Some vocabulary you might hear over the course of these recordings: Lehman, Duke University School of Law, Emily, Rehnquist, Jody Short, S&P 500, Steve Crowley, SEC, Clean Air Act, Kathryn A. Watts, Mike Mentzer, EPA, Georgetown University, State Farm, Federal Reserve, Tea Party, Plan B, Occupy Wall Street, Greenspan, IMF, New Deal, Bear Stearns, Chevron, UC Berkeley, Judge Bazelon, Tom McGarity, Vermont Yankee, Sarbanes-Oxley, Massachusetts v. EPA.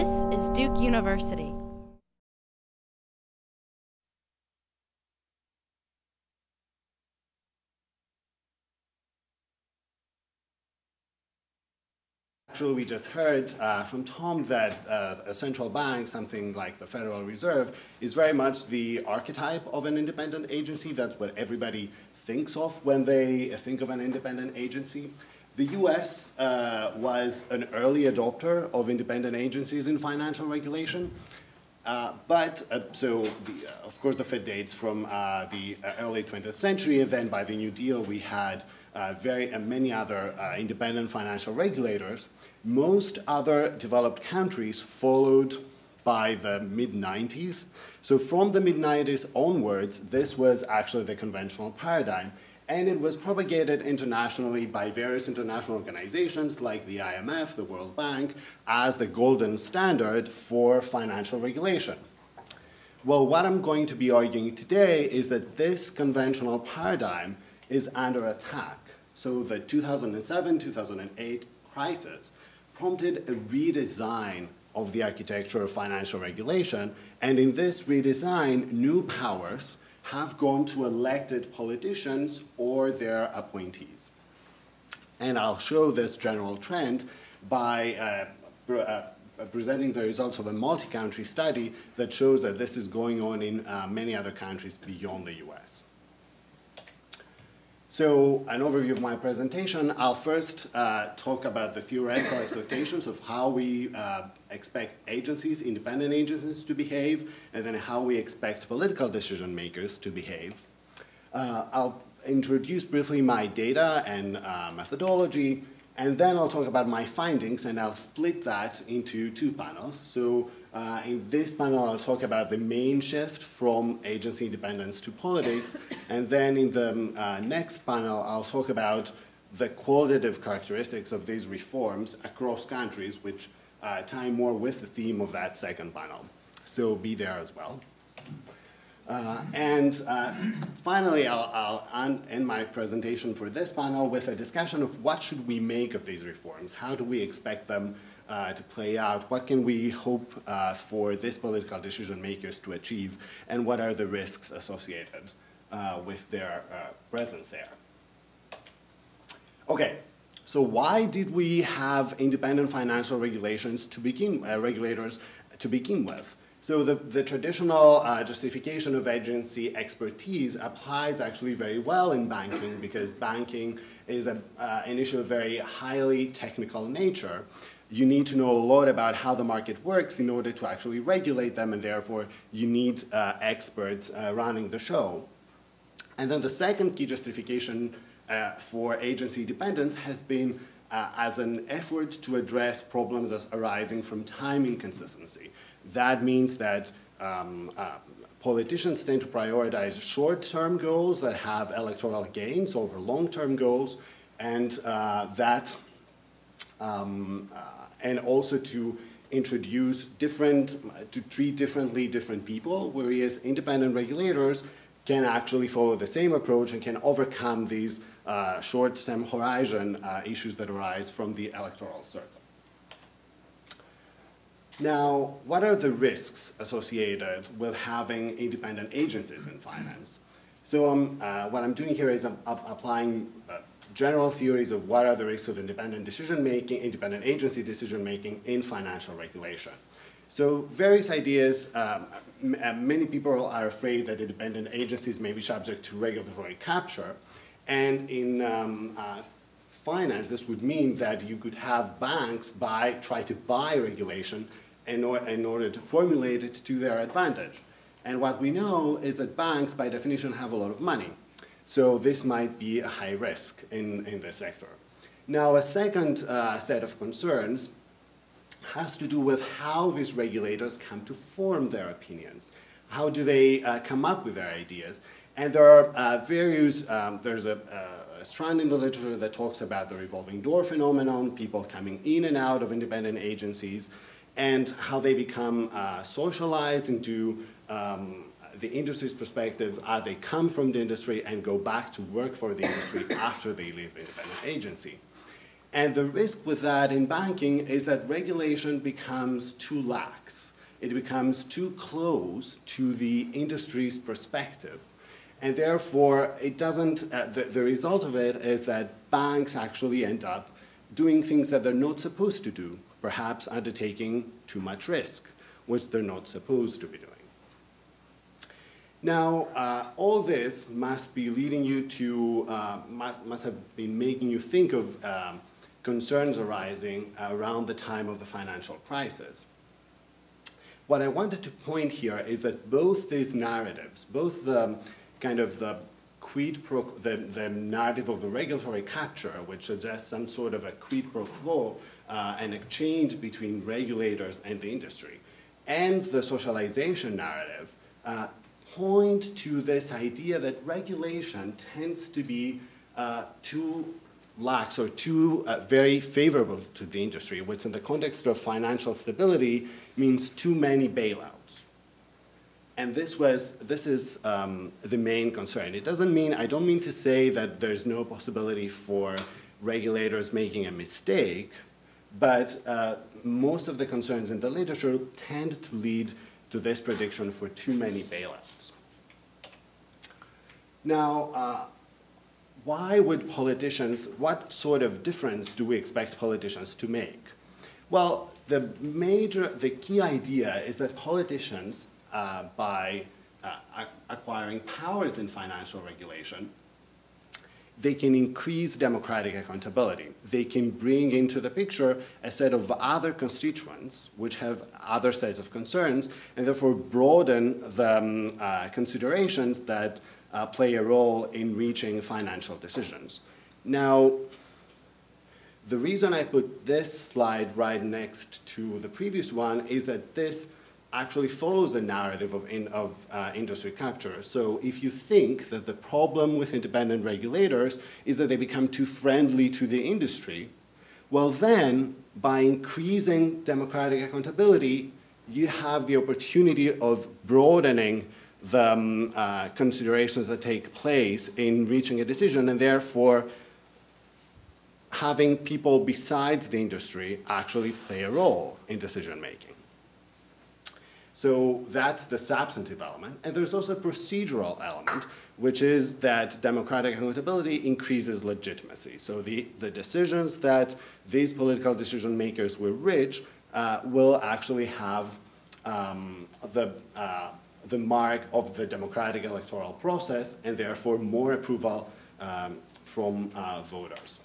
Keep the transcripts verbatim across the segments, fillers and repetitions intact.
This is Duke University. Actually, we just heard uh, from Tom that uh, a central bank, something like the Federal Reserve, is very much the archetype of an independent agency. That's what everybody thinks of when they think of an independent agency. The U S uh, was an early adopter of independent agencies in financial regulation. Uh, but, uh, so, the, uh, of course, the Fed dates from uh, the early twentieth century, and then by the New Deal we had Uh, very and many other uh, independent financial regulators. Most other developed countries followed by the mid nineties. So from the mid nineties onwards, this was actually the conventional paradigm. And it was propagated internationally by various international organizations like the I M F, the World Bank, as the golden standard for financial regulation. Well, what I'm going to be arguing today is that this conventional paradigm is under attack. So the two thousand seven two thousand eight crisis prompted a redesign of the architecture of financial regulation, and in this redesign, new powers have gone to elected politicians or their appointees. And I'll show this general trend by uh, pre uh, presenting the results of a multi-country study that shows that this is going on in uh, many other countries beyond the U S. So, an overview of my presentation, I'll first uh, talk about the theoretical expectations of how we uh, expect agencies, independent agencies, to behave, and then how we expect political decision makers to behave. Uh, I'll introduce briefly my data and uh, methodology, and then I'll talk about my findings, and I'll split that into two panels. So, Uh, in this panel, I'll talk about the main shift from agency independence to politics, and then in the uh, next panel, I'll talk about the qualitative characteristics of these reforms across countries, which uh, tie more with the theme of that second panel. So be there as well. Uh, and uh, finally, I'll, I'll end my presentation for this panel with a discussion of what should we make of these reforms? How do we expect them Uh, to play out? What can we hope uh, for these political decision makers to achieve, and what are the risks associated uh, with their uh, presence there? Okay, so why did we have independent financial regulations to begin, uh, regulators to begin with? So the, the traditional uh, justification of agency expertise applies actually very well in banking, because banking is a, uh, an issue of very highly technical nature. You need to know a lot about how the market works in order to actually regulate them, and therefore you need uh, experts uh, running the show. And then the second key justification uh, for agency dependence has been uh, as an effort to address problems as arising from time inconsistency. That means that um, uh, politicians tend to prioritize short-term goals that have electoral gains over long-term goals, and uh, that um, uh, and also to introduce different, to treat differently different people, whereas independent regulators can actually follow the same approach and can overcome these uh, short-term horizon uh, issues that arise from the electoral circle. Now, what are the risks associated with having independent agencies in finance? So um, uh, what I'm doing here is I'm applying uh, general theories of what are the risks of independent decision-making, independent agency decision-making in financial regulation. So various ideas, um, m many people are afraid that independent agencies may be subject to regulatory capture, and in um, uh, finance this would mean that you could have banks buy, try to buy regulation in, or in order to formulate it to their advantage. And what we know is that banks by definition have a lot of money. So this might be a high risk in, in this sector. Now, a second uh, set of concerns has to do with how these regulators come to form their opinions. How do they uh, come up with their ideas? And there are uh, various, um, there's a, a strand in the literature that talks about the revolving door phenomenon, people coming in and out of independent agencies, and how they become uh, socialized into um, the industry's perspective, uh, they come from the industry and go back to work for the industry after they leave independent agency. And the risk with that in banking is that regulation becomes too lax. It becomes too close to the industry's perspective. And therefore, it doesn't, uh, the, the result of it is that banks actually end up doing things that they're not supposed to do, perhaps undertaking too much risk, which they're not supposed to be doing. Now, uh, all this must be leading you to, uh, must, must have been making you think of um, concerns arising around the time of the financial crisis. What I wanted to point here is that both these narratives, both the kind of the quid pro quo, the, the narrative of the regulatory capture, which suggests some sort of a quid pro quo, uh, an exchange between regulators and the industry, and the socialization narrative, uh, point to this idea that regulation tends to be uh, too lax or too uh, very favorable to the industry, which in the context of financial stability means too many bailouts. And this was, this is um, the main concern. It doesn't mean, I don't mean to say that there's no possibility for regulators making a mistake, but uh, most of the concerns in the literature tend to lead to this prediction for too many bailouts. Now, uh, why would politicians, what sort of difference do we expect politicians to make? Well, the major, the key idea is that politicians, uh, by uh, acquiring powers in financial regulation, they can increase democratic accountability. They can bring into the picture a set of other constituents which have other sets of concerns, and therefore broaden the um, uh, considerations that uh, play a role in reaching financial decisions. Now, the reason I put this slide right next to the previous one is that this actually follows the narrative of, in, of uh, industry capture. So if you think that the problem with independent regulators is that they become too friendly to the industry, well then, by increasing democratic accountability, you have the opportunity of broadening the um, uh, considerations that take place in reaching a decision, and therefore having people besides the industry actually play a role in decision making. So that's the substantive element. And there's also a procedural element, which is that democratic accountability increases legitimacy. So the, the decisions that these political decision makers will reach uh, will actually have um, the, uh, the mark of the democratic electoral process, and therefore more approval um, from uh, voters.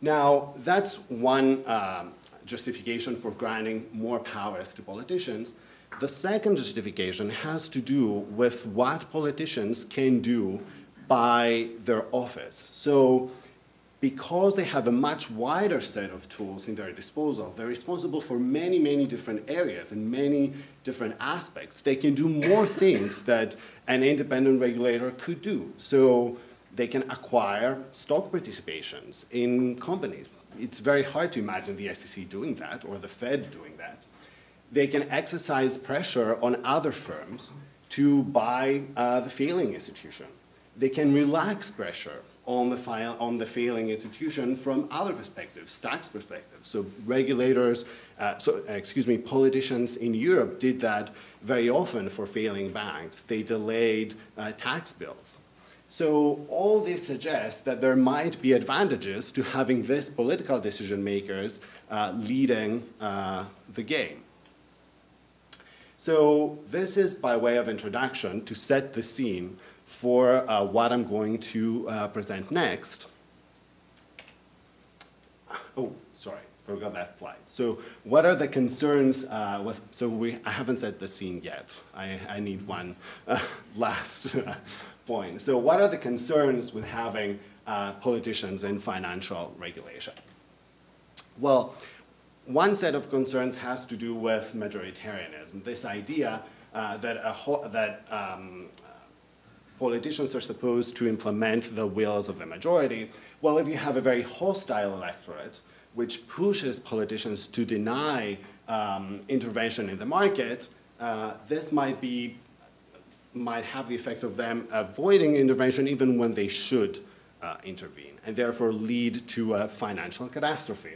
Now, that's one um, justification for granting more powers to politicians. The second justification has to do with what politicians can do by their office. So because they have a much wider set of tools in their disposal, they're responsible for many, many different areas and many different aspects. They can do more things that an independent regulator could do. So they can acquire stock participations in companies. It's very hard to imagine the S E C doing that, or the Fed doing that. They can exercise pressure on other firms to buy uh, the failing institution. They can relax pressure on the, file, on the failing institution from other perspectives, tax perspectives. So regulators, uh, so, excuse me, politicians in Europe did that very often for failing banks. They delayed uh, tax bills. So all this suggests that there might be advantages to having these political decision makers uh, leading uh, the game. So this is by way of introduction to set the scene for uh, what I'm going to uh, present next. Oh, sorry, forgot that slide. So what are the concerns uh, with, so we, I haven't set the scene yet. I, I need one uh, last. Point. So what are the concerns with having uh, politicians in financial regulation? Well, one set of concerns has to do with majoritarianism, this idea uh, that, a ho that um, uh, politicians are supposed to implement the wills of the majority. Well, if you have a very hostile electorate, which pushes politicians to deny um, intervention in the market, uh, this might be might have the effect of them avoiding intervention even when they should uh, intervene and therefore lead to a financial catastrophe.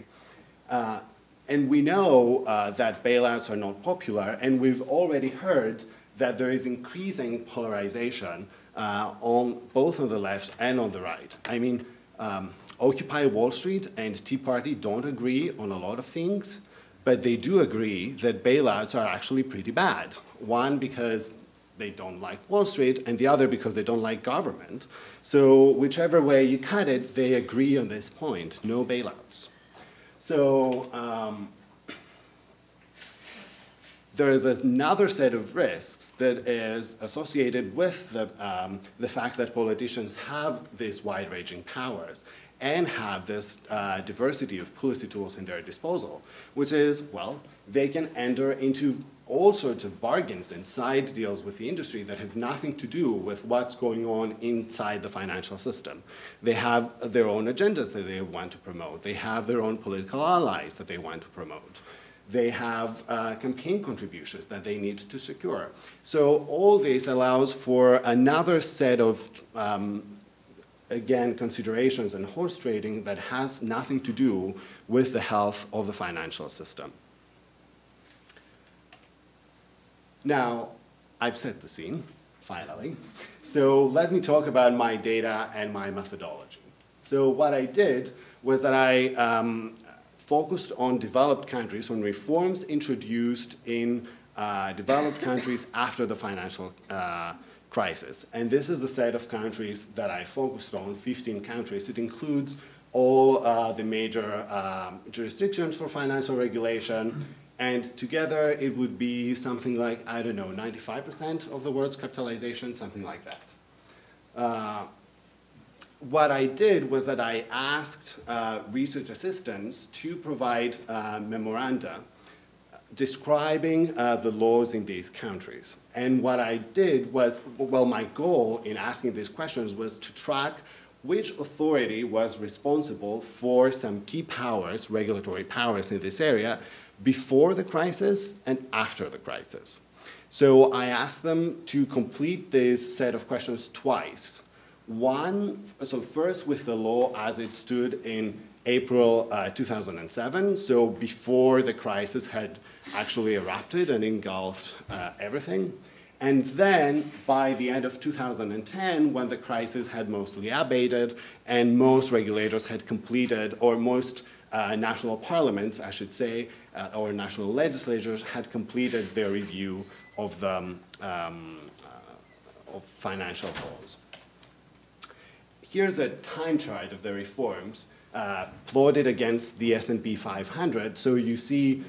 Uh, and we know uh, that bailouts are not popular, and we've already heard that there is increasing polarization uh, on both on the left and on the right. I mean, um, Occupy Wall Street and Tea Party don't agree on a lot of things, but they do agree that bailouts are actually pretty bad. One, because they don't like Wall Street, and the other because they don't like government. So whichever way you cut it, they agree on this point, no bailouts. So um, there is another set of risks that is associated with the, um, the fact that politicians have these wide-ranging powers and have this uh, diversity of policy tools in their disposal, which is, well, they can enter into all sorts of bargains and side deals with the industry that have nothing to do with what's going on inside the financial system. They have their own agendas that they want to promote. They have their own political allies that they want to promote. They have uh, campaign contributions that they need to secure. So all this allows for another set of, um, again, considerations and horse trading that has nothing to do with the health of the financial system. Now, I've set the scene, finally. So let me talk about my data and my methodology. So what I did was that I um, focused on developed countries, on reforms introduced in uh, developed countries after the financial uh, crisis. And this is the set of countries that I focused on, fifteen countries. It includes all uh, the major um, jurisdictions for financial regulation. And together, it would be something like, I don't know, ninety-five percent of the world's capitalization, something like that. Uh, what I did was that I asked uh, research assistants to provide uh, memoranda describing uh, the laws in these countries. And what I did was, well, my goal in asking these questions was to track which authority was responsible for some key powers, regulatory powers in this area, before the crisis and after the crisis. So I asked them to complete this set of questions twice. One, so first with the law as it stood in April uh, two thousand seven, so before the crisis had actually erupted and engulfed uh, everything. And then by the end of two thousand ten, when the crisis had mostly abated and most regulators had completed, or most Uh, national parliaments, I should say, uh, or national legislatures had completed their review of the um, um, uh, of financial laws. Here's a time chart of the reforms uh, plotted against the S and P five hundred. So you see uh,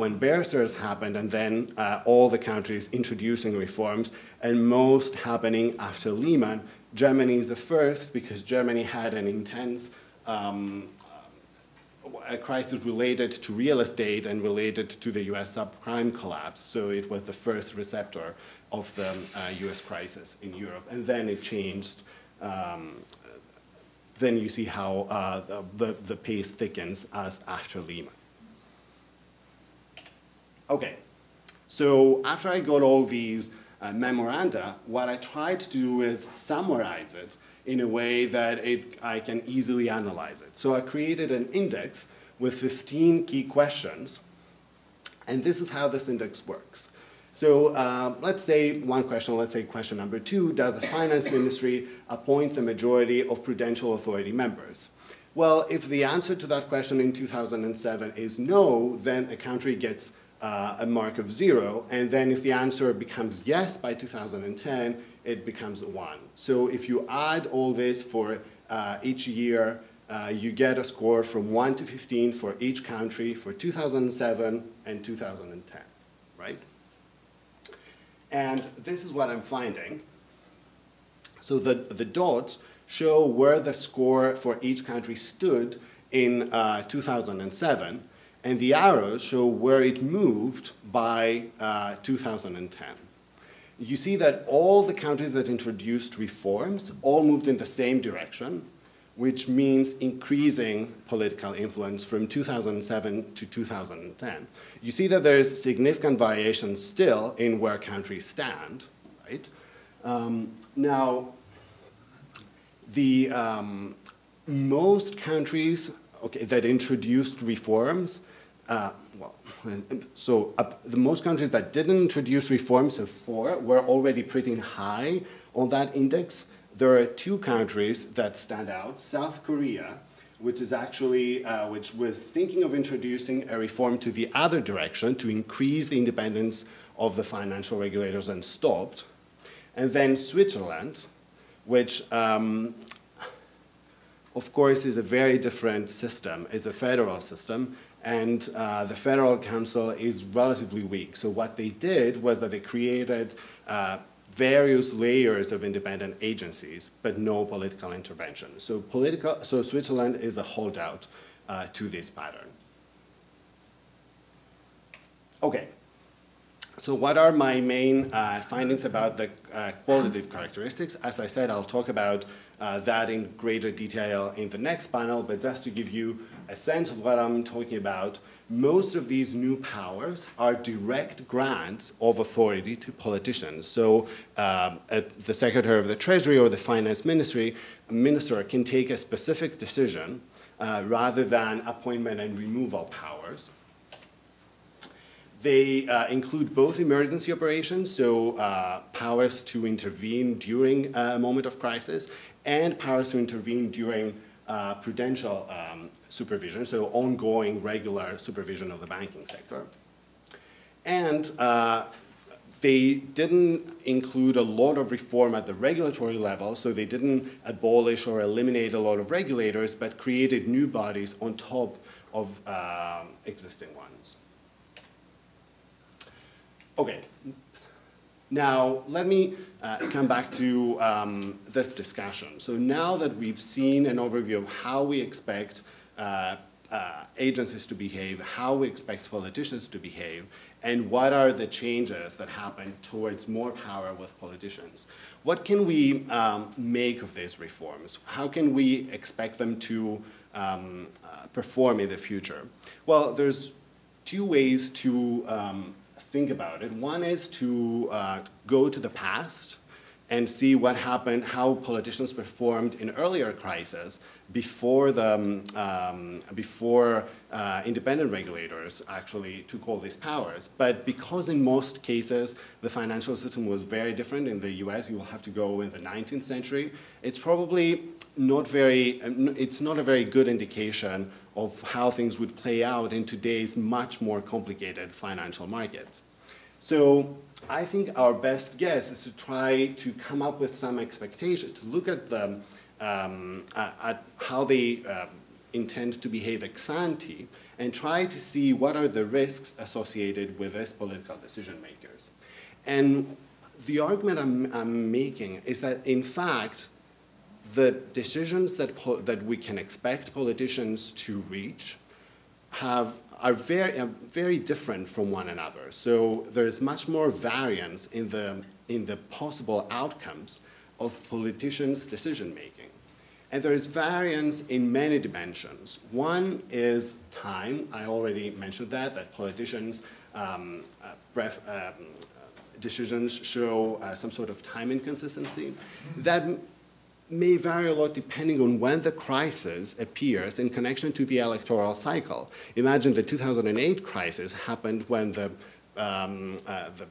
when bear stearns happened, and then uh, all the countries introducing reforms, and most happening after Lehman. Germany is the first because Germany had an intense Um, a crisis related to real estate and related to the U S subprime collapse. So it was the first receptor of the uh, U S crisis in Europe. And then it changed. Um, then you see how uh, the, the pace thickens as after Lehman. OK, so after I got all these uh, memoranda, what I tried to do is summarize it in a way that it, I can easily analyze it. So I created an index with fifteen key questions, and this is how this index works. So uh, let's say one question, let's say question number two, does the finance ministry appoint the majority of prudential authority members? Well, if the answer to that question in two thousand seven is no, then a country gets uh, a mark of zero, and then if the answer becomes yes by two thousand ten, it becomes one. So if you add all this for uh, each year, uh, you get a score from one to fifteen for each country for two thousand seven and two thousand ten, right? And this is what I'm finding. So the, the dots show where the score for each country stood in uh, two thousand seven, and the arrows show where it moved by uh, two thousand ten. You see that all the countries that introduced reforms all moved in the same direction, which means increasing political influence from two thousand seven to two thousand ten. You see that there is significant variation still in where countries stand, right? Um, now, the um, most countries okay, that introduced reforms, uh, well, so uh, the most countries that didn't introduce reforms before were already pretty high on that index. There are two countries that stand out. South Korea, which is actually, uh, which was thinking of introducing a reform to the other direction to increase the independence of the financial regulators and stopped. And then Switzerland, which um, of course is a very different system. It's a federal system, and uh, the Federal Council is relatively weak. So what they did was that they created uh, various layers of independent agencies, but no political intervention. So political, so Switzerland is a holdout uh, to this pattern. Okay, so what are my main uh, findings about the uh, qualitative characteristics? As I said, I'll talk about uh, that in greater detail in the next panel, but just to give you a sense of what I'm talking about, most of these new powers are direct grants of authority to politicians. So uh, the Secretary of the Treasury or the Finance Ministry, Minister can take a specific decision uh, rather than appointment and removal powers. They uh, include both emergency operations, so uh, powers to intervene during a moment of crisis, and powers to intervene during Uh, prudential um, supervision, so ongoing regular supervision of the banking sector. And uh, they didn't include a lot of reform at the regulatory level, so they didn't abolish or eliminate a lot of regulators, but created new bodies on top of uh, existing ones. Okay. Now, let me uh, come back to um, this discussion. So now that we've seen an overview of how we expect uh, uh, agencies to behave, how we expect politicians to behave, and what are the changes that happen towards more power with politicians, what can we um, make of these reforms? How can we expect them to um, uh, perform in the future? Well, there's two ways to um, think about it. One is to uh, go to the past and see what happened, how politicians performed in earlier crises before the um, before uh, independent regulators actually took all these powers. But because in most cases the financial system was very different in the U S, you will have to go in the nineteenth century. It's probably not very. It's not a very good indication of how things would play out in today's much more complicated financial markets. So I think our best guess is to try to come up with some expectations, to look at, the, um, at how they uh, intend to behave ex ante, and try to see what are the risks associated with these political decision makers. And the argument I'm, I'm making is that, in fact, the decisions that, that we can expect politicians to reach have, are very, are very different from one another. So there is much more variance in the, in the possible outcomes of politicians' decision-making. And there is variance in many dimensions. One is time. I already mentioned that, that politicians' um, uh, pref um, decisions show uh, some sort of time inconsistency. That may vary a lot depending on when the crisis appears in connection to the electoral cycle. Imagine the two thousand eight crisis happened when the, um, uh, the,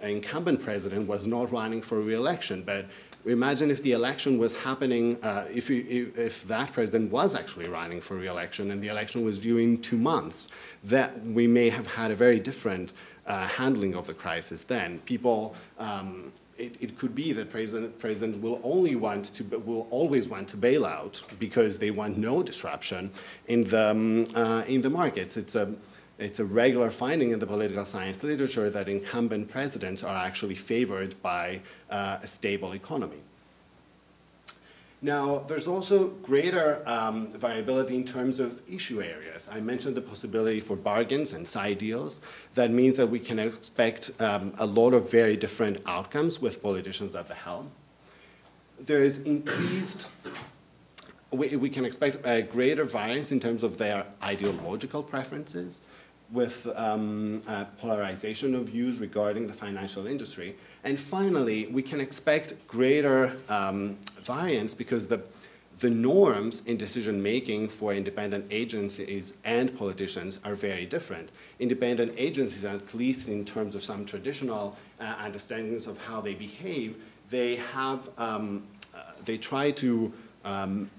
the incumbent president was not running for re-election, but imagine if the election was happening, uh, if, if, if that president was actually running for re-election and the election was due in two months, that we may have had a very different uh, handling of the crisis then. People, um, It, it could be that president, presidents will only want to will always want to bail out because they want no disruption in the um, uh, in the markets. It's a it's a regular finding in the political science literature that incumbent presidents are actually favored by uh, a stable economy. Now, there's also greater um, variability in terms of issue areas. I mentioned the possibility for bargains and side deals. That means that we can expect um, a lot of very different outcomes with politicians at the helm. There is increased, we, we can expect a greater variance in terms of their ideological preferences. with um, uh, polarization of views regarding the financial industry. And finally, we can expect greater um, variance because the, the norms in decision-making for independent agencies and politicians are very different. Independent agencies, at least in terms of some traditional uh, understandings of how they behave, they have, um, uh, they try to um,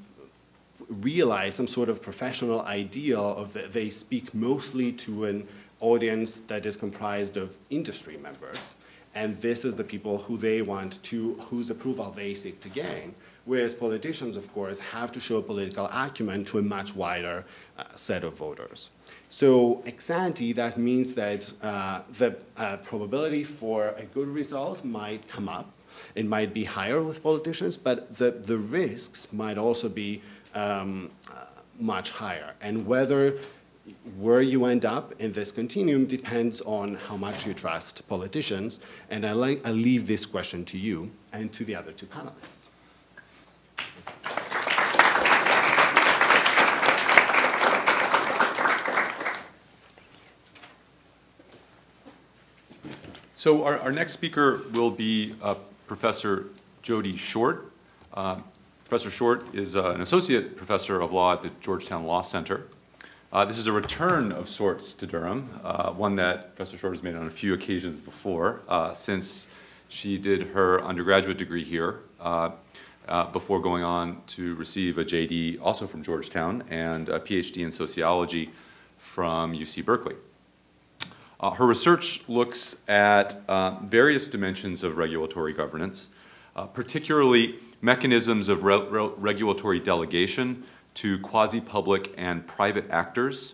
realize some sort of professional ideal of that they speak mostly to an audience that is comprised of industry members, and this is the people who they want to, whose approval they seek to gain. Whereas politicians, of course, have to show political acumen to a much wider uh, set of voters. So ex ante, that means that uh, the uh, probability for a good result might come up. It might be higher with politicians, but the, the risks might also be Um, uh, much higher. And whether where you end up in this continuum depends on how much you trust politicians. And I like, I leave this question to you and to the other two panelists. So our, our next speaker will be uh, Professor Jody Short. Uh, Professor Short is uh, an associate professor of law at the Georgetown Law Center. Uh, this is a return of sorts to Durham, uh, one that Professor Short has made on a few occasions before, uh, since she did her undergraduate degree here uh, uh, before going on to receive a J D also from Georgetown and a PhD in sociology from U C Berkeley. Uh, her research looks at uh, various dimensions of regulatory governance, uh, particularly mechanisms of re re regulatory delegation to quasi-public and private actors,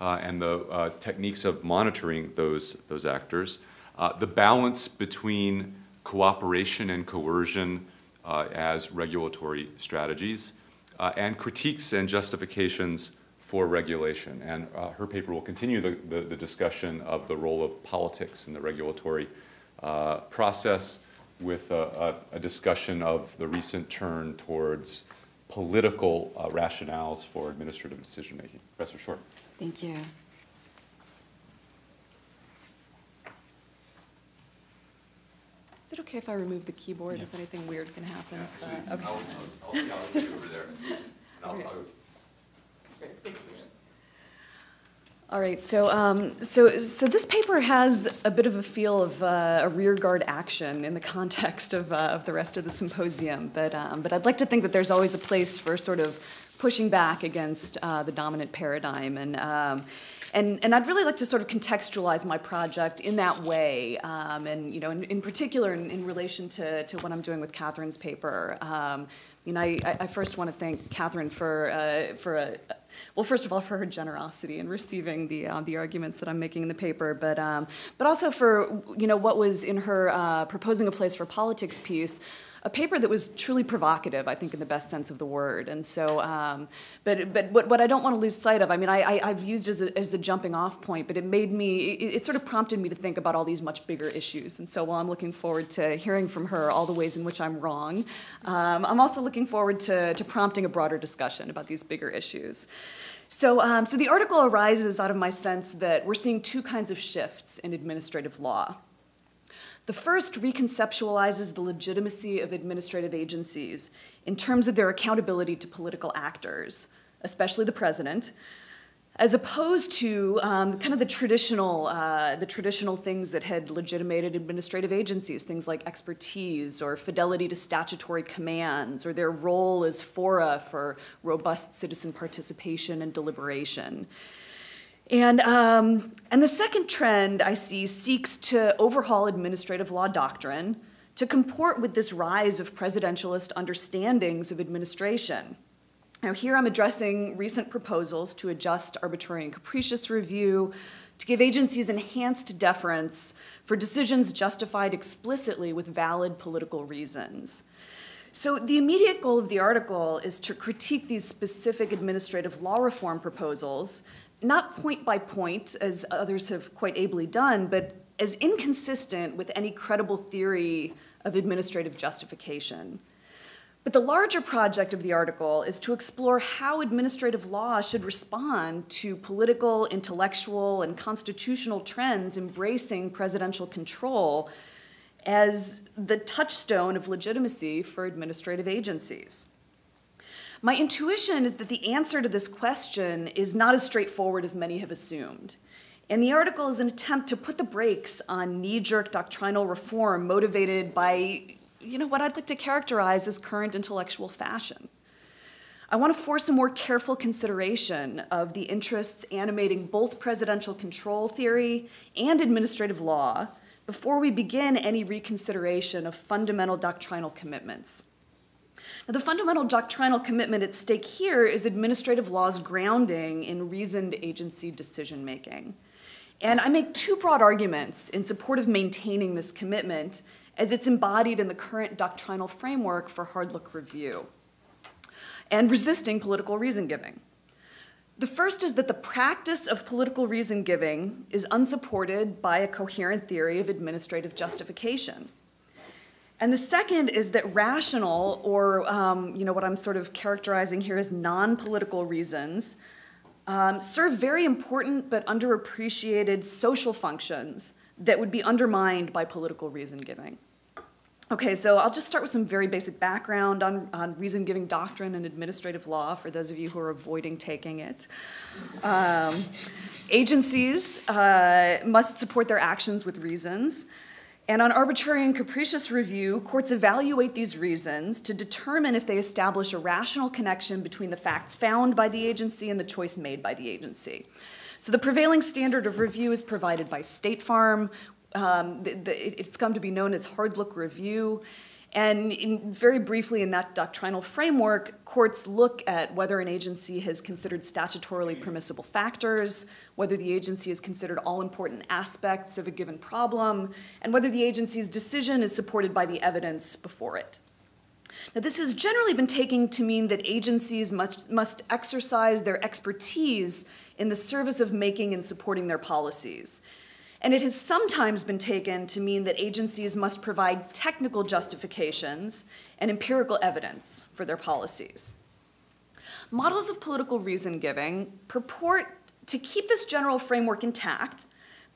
uh, and the uh, techniques of monitoring those, those actors, uh, the balance between cooperation and coercion uh, as regulatory strategies, uh, and critiques and justifications for regulation. And uh, her paper will continue the, the, the discussion of the role of politics in the regulatory uh, process, with a, a, a discussion of the recent turn towards political uh, rationales for administrative decision-making. Professor Short. Thank you. Is it okay if I remove the keyboard? Yeah. Is anything weird going to happen? Yeah, actually, uh, okay. I'll, I'll, I'll, I'll see over there. And I'll, okay. I'll, I'll, Great. All right, so, um, so, so this paper has a bit of a feel of uh, a rearguard action in the context of, uh, of the rest of the symposium, but, um, but I'd like to think that there's always a place for sort of pushing back against uh, the dominant paradigm. And, um, and, and I'd really like to sort of contextualize my project in that way, um, and you know, in, in particular in, in relation to, to what I'm doing with Kathryn's paper. Um, You know, I, I first want to thank Kathryn for uh, for a, well, first of all, for her generosity in receiving the uh, the arguments that I'm making in the paper, but um, but also for you know what was in her uh, proposing a place for politics piece, a paper that was truly provocative, I think, in the best sense of the word. And so, um, but but what, what I don't want to lose sight of, I mean, I, I I've used it as a, as a jumping off point, but it made me, it, it sort of prompted me to think about all these much bigger issues. And so, while I'm looking forward to hearing from her all the ways in which I'm wrong, um, I'm also looking Looking forward to, to prompting a broader discussion about these bigger issues. So, um, so the article arises out of my sense that we're seeing two kinds of shifts in administrative law. The first reconceptualizes the legitimacy of administrative agencies in terms of their accountability to political actors, especially the president, as opposed to um, kind of the traditional, uh, the traditional things that had legitimated administrative agencies, things like expertise or fidelity to statutory commands or their role as fora for robust citizen participation and deliberation. And, um, and the second trend I see seeks to overhaul administrative law doctrine to comport with this rise of presidentialist understandings of administration. Now here I'm addressing recent proposals to adjust arbitrary and capricious review, to give agencies enhanced deference for decisions justified explicitly with valid political reasons. So the immediate goal of the article is to critique these specific administrative law reform proposals, not point by point, as others have quite ably done, but as inconsistent with any credible theory of administrative justification. But the larger project of the article is to explore how administrative law should respond to political, intellectual, and constitutional trends embracing presidential control as the touchstone of legitimacy for administrative agencies. My intuition is that the answer to this question is not as straightforward as many have assumed. And the article is an attempt to put the brakes on knee-jerk doctrinal reform motivated by, you know, what I'd like to characterize as current intellectual fashion. I want to force a more careful consideration of the interests animating both presidential control theory and administrative law before we begin any reconsideration of fundamental doctrinal commitments. Now, the fundamental doctrinal commitment at stake here is administrative law's grounding in reasoned agency decision-making. And I make two broad arguments in support of maintaining this commitment as it's embodied in the current doctrinal framework for hard-look review and resisting political reason-giving. The first is that the practice of political reason-giving is unsupported by a coherent theory of administrative justification. And the second is that rational, or um, you know, what I'm sort of characterizing here as non-political reasons, um, serve very important but underappreciated social functions that would be undermined by political reason-giving. Okay, so I'll just start with some very basic background on, on reason-giving doctrine and administrative law for those of you who are avoiding taking it. Um, agencies uh, must support their actions with reasons. And on arbitrary and capricious review, courts evaluate these reasons to determine if they establish a rational connection between the facts found by the agency and the choice made by the agency. So the prevailing standard of review is provided by State Farm. Um, the, the, it's come to be known as hard-look review. And in, very briefly, in that doctrinal framework, courts look at whether an agency has considered statutorily permissible factors, whether the agency has considered all important aspects of a given problem, and whether the agency's decision is supported by the evidence before it. Now, this has generally been taken to mean that agencies must, must exercise their expertise in the service of making and supporting their policies. And it has sometimes been taken to mean that agencies must provide technical justifications and empirical evidence for their policies. Models of political reason-giving purport to keep this general framework intact,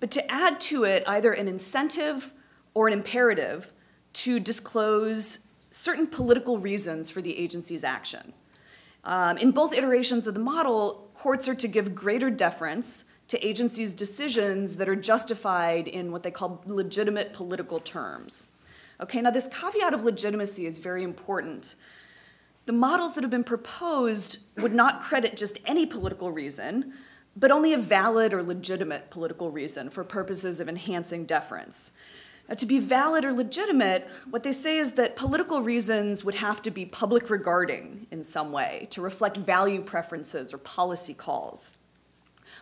but to add to it either an incentive or an imperative to disclose certain political reasons for the agency's action. Um, in both iterations of the model, courts are to give greater deference to agencies' decisions that are justified in what they call legitimate political terms. Okay, now this caveat of legitimacy is very important. The models that have been proposed would not credit just any political reason, but only a valid or legitimate political reason for purposes of enhancing deference. Now, to be valid or legitimate, what they say is that political reasons would have to be public regarding in some way to reflect value preferences or policy calls.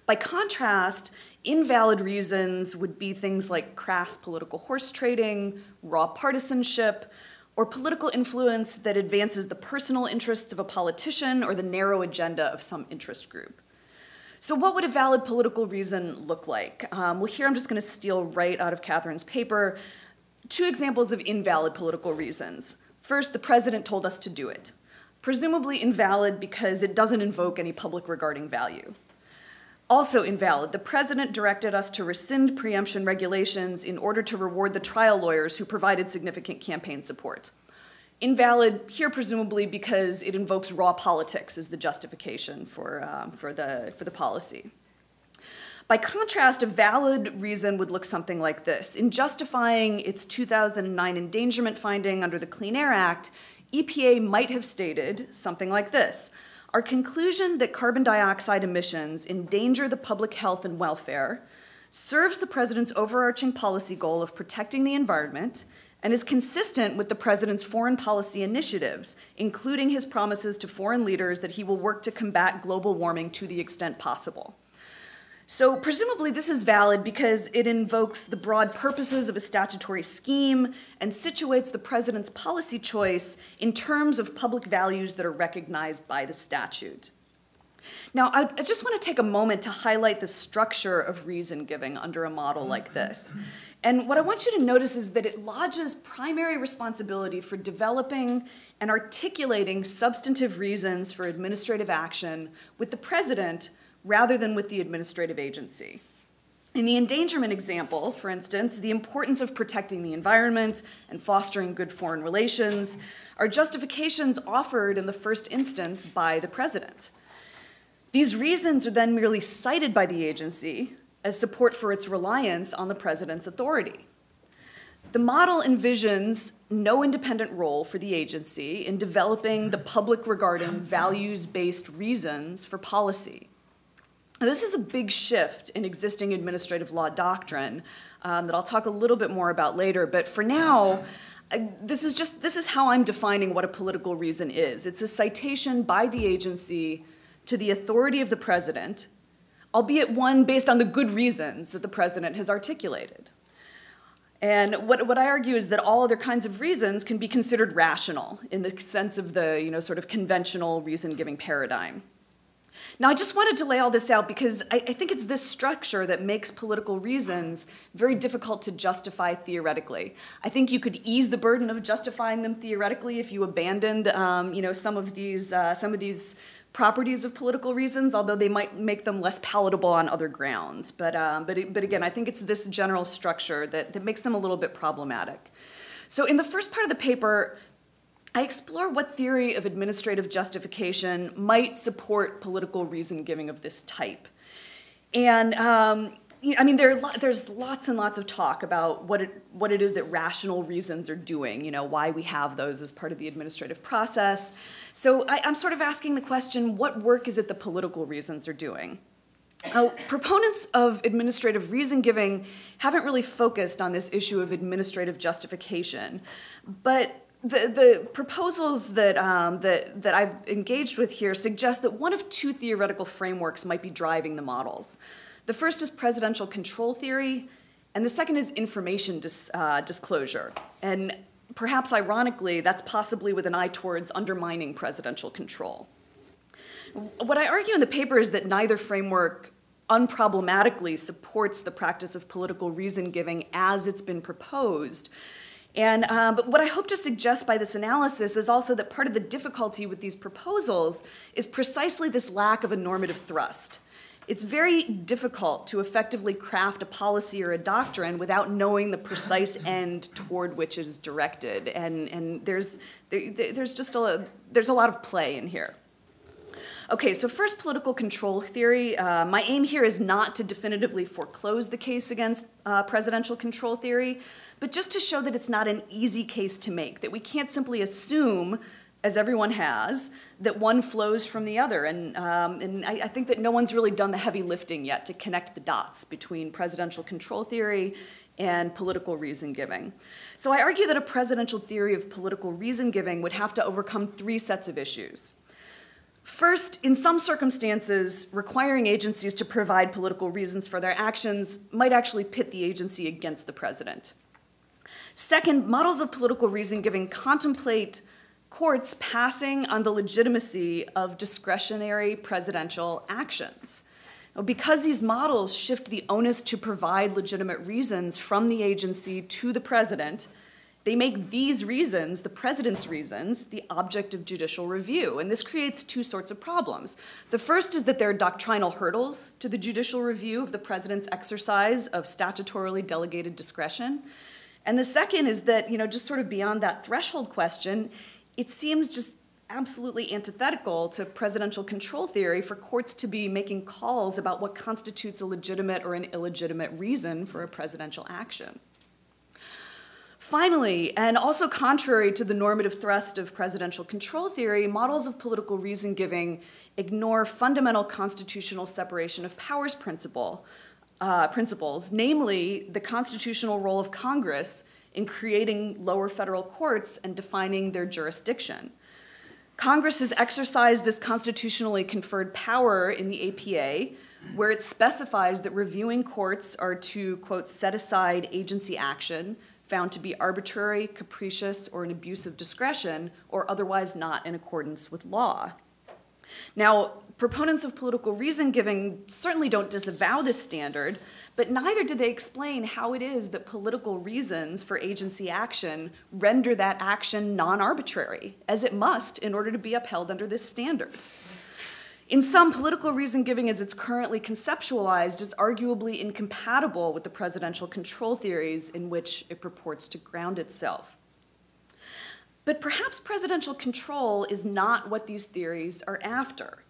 By contrast, invalid reasons would be things like crass political horse trading, raw partisanship, or political influence that advances the personal interests of a politician or the narrow agenda of some interest group. So what would a valid political reason look like? Um, well, here I'm just going to steal right out of Kathryn's paper two examples of invalid political reasons. First, the president told us to do it. Presumably invalid because it doesn't invoke any public regarding value. Also invalid, the president directed us to rescind preemption regulations in order to reward the trial lawyers who provided significant campaign support. Invalid here presumably because it invokes raw politics as the justification for, um, for, the, for the policy. By contrast, a valid reason would look something like this. In justifying its two thousand nine endangerment finding under the Clean Air Act, E P A might have stated something like this. Our conclusion that carbon dioxide emissions endanger the public health and welfare serves the president's overarching policy goal of protecting the environment and is consistent with the president's foreign policy initiatives, including his promises to foreign leaders that he will work to combat global warming to the extent possible. So presumably this is valid because it invokes the broad purposes of a statutory scheme and situates the president's policy choice in terms of public values that are recognized by the statute. Now, I, I just want to take a moment to highlight the structure of reason giving under a model like this. And what I want you to notice is that it lodges primary responsibility for developing and articulating substantive reasons for administrative action with the president rather than with the administrative agency. In the endangerment example, for instance, the importance of protecting the environment and fostering good foreign relations are justifications offered in the first instance by the president. These reasons are then merely cited by the agency as support for its reliance on the president's authority. The model envisions no independent role for the agency in developing the public regarding values-based reasons for policy. Now, this is a big shift in existing administrative law doctrine um, that I'll talk a little bit more about later, but for now, I, this is just, this is how I'm defining what a political reason is. It's a citation by the agency to the authority of the president, albeit one based on the good reasons that the president has articulated. And what, what I argue is that all other kinds of reasons can be considered rational in the sense of the, you know, sort of conventional reason-giving paradigm. Now, I just wanted to lay all this out because I, I think it's this structure that makes political reasons very difficult to justify theoretically. I think you could ease the burden of justifying them theoretically if you abandoned, um, you know, some of these uh, some of these properties of political reasons, although they might make them less palatable on other grounds. But um, but but again, I think it's this general structure that that makes them a little bit problematic. So, in the first part of the paper, I explore what theory of administrative justification might support political reason-giving of this type. And, um, you know, I mean, there are there's lots and lots of talk about what it, what it is that rational reasons are doing, you know, why we have those as part of the administrative process. So I, I'm sort of asking the question, what work is it the political reasons are doing? Uh, proponents of administrative reason-giving haven't really focused on this issue of administrative justification, but The, the proposals that, um, that, that I've engaged with here suggest that one of two theoretical frameworks might be driving the models. The first is presidential control theory, and the second is information dis, uh, disclosure. And perhaps ironically, that's possibly with an eye towards undermining presidential control. What I argue in the paper is that neither framework unproblematically supports the practice of political reason-giving as it's been proposed. And uh, but what I hope to suggest by this analysis is also that part of the difficulty with these proposals is precisely this lack of a normative thrust. It's very difficult to effectively craft a policy or a doctrine without knowing the precise end toward which it is directed. And, and there's, there, there's just a, there's a lot of play in here. Okay, so first, political control theory. Uh, my aim here is not to definitively foreclose the case against uh, presidential control theory, but just to show that it's not an easy case to make, that we can't simply assume, as everyone has, that one flows from the other. And, um, and I, I think that no one's really done the heavy lifting yet to connect the dots between presidential control theory and political reason-giving. So I argue that a presidential theory of political reason-giving would have to overcome three sets of issues. First, in some circumstances, requiring agencies to provide political reasons for their actions might actually pit the agency against the president. Second, models of political reason-giving contemplate courts passing on the legitimacy of discretionary presidential actions. Now, because these models shift the onus to provide legitimate reasons from the agency to the president, they make these reasons, the president's reasons, the object of judicial review. And this creates two sorts of problems. The first is that there are doctrinal hurdles to the judicial review of the president's exercise of statutorily delegated discretion. And the second is that, you know, just sort of beyond that threshold question, it seems just absolutely antithetical to presidential control theory for courts to be making calls about what constitutes a legitimate or an illegitimate reason for a presidential action. Finally, and also contrary to the normative thrust of presidential control theory, models of political reason-giving ignore fundamental constitutional separation of powers principle, uh, principles, namely the constitutional role of Congress in creating lower federal courts and defining their jurisdiction. Congress has exercised this constitutionally conferred power in the A P A, where it specifies that reviewing courts are to, quote, set aside agency action found to be arbitrary, capricious, or an abuse of discretion, or otherwise not in accordance with law. Now, proponents of political reason giving certainly don't disavow this standard, but neither do they explain how it is that political reasons for agency action render that action non-arbitrary, as it must in order to be upheld under this standard. In sum, political reason giving as it's currently conceptualized is arguably incompatible with the presidential control theories in which it purports to ground itself. But perhaps presidential control is not what these theories are after.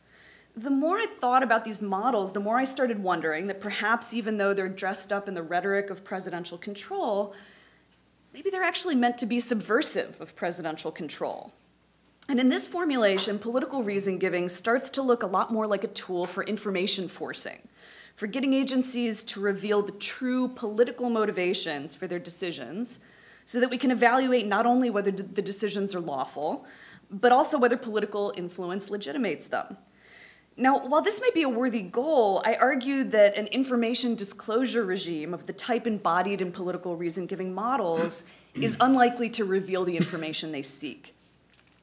The more I thought about these models, the more I started wondering that perhaps even though they're dressed up in the rhetoric of presidential control, maybe they're actually meant to be subversive of presidential control. And in this formulation, political reason giving starts to look a lot more like a tool for information forcing, for getting agencies to reveal the true political motivations for their decisions so that we can evaluate not only whether the decisions are lawful, but also whether political influence legitimates them. Now, while this may be a worthy goal, I argue that an information disclosure regime of the type embodied in political reason-giving models is unlikely to reveal the information they seek.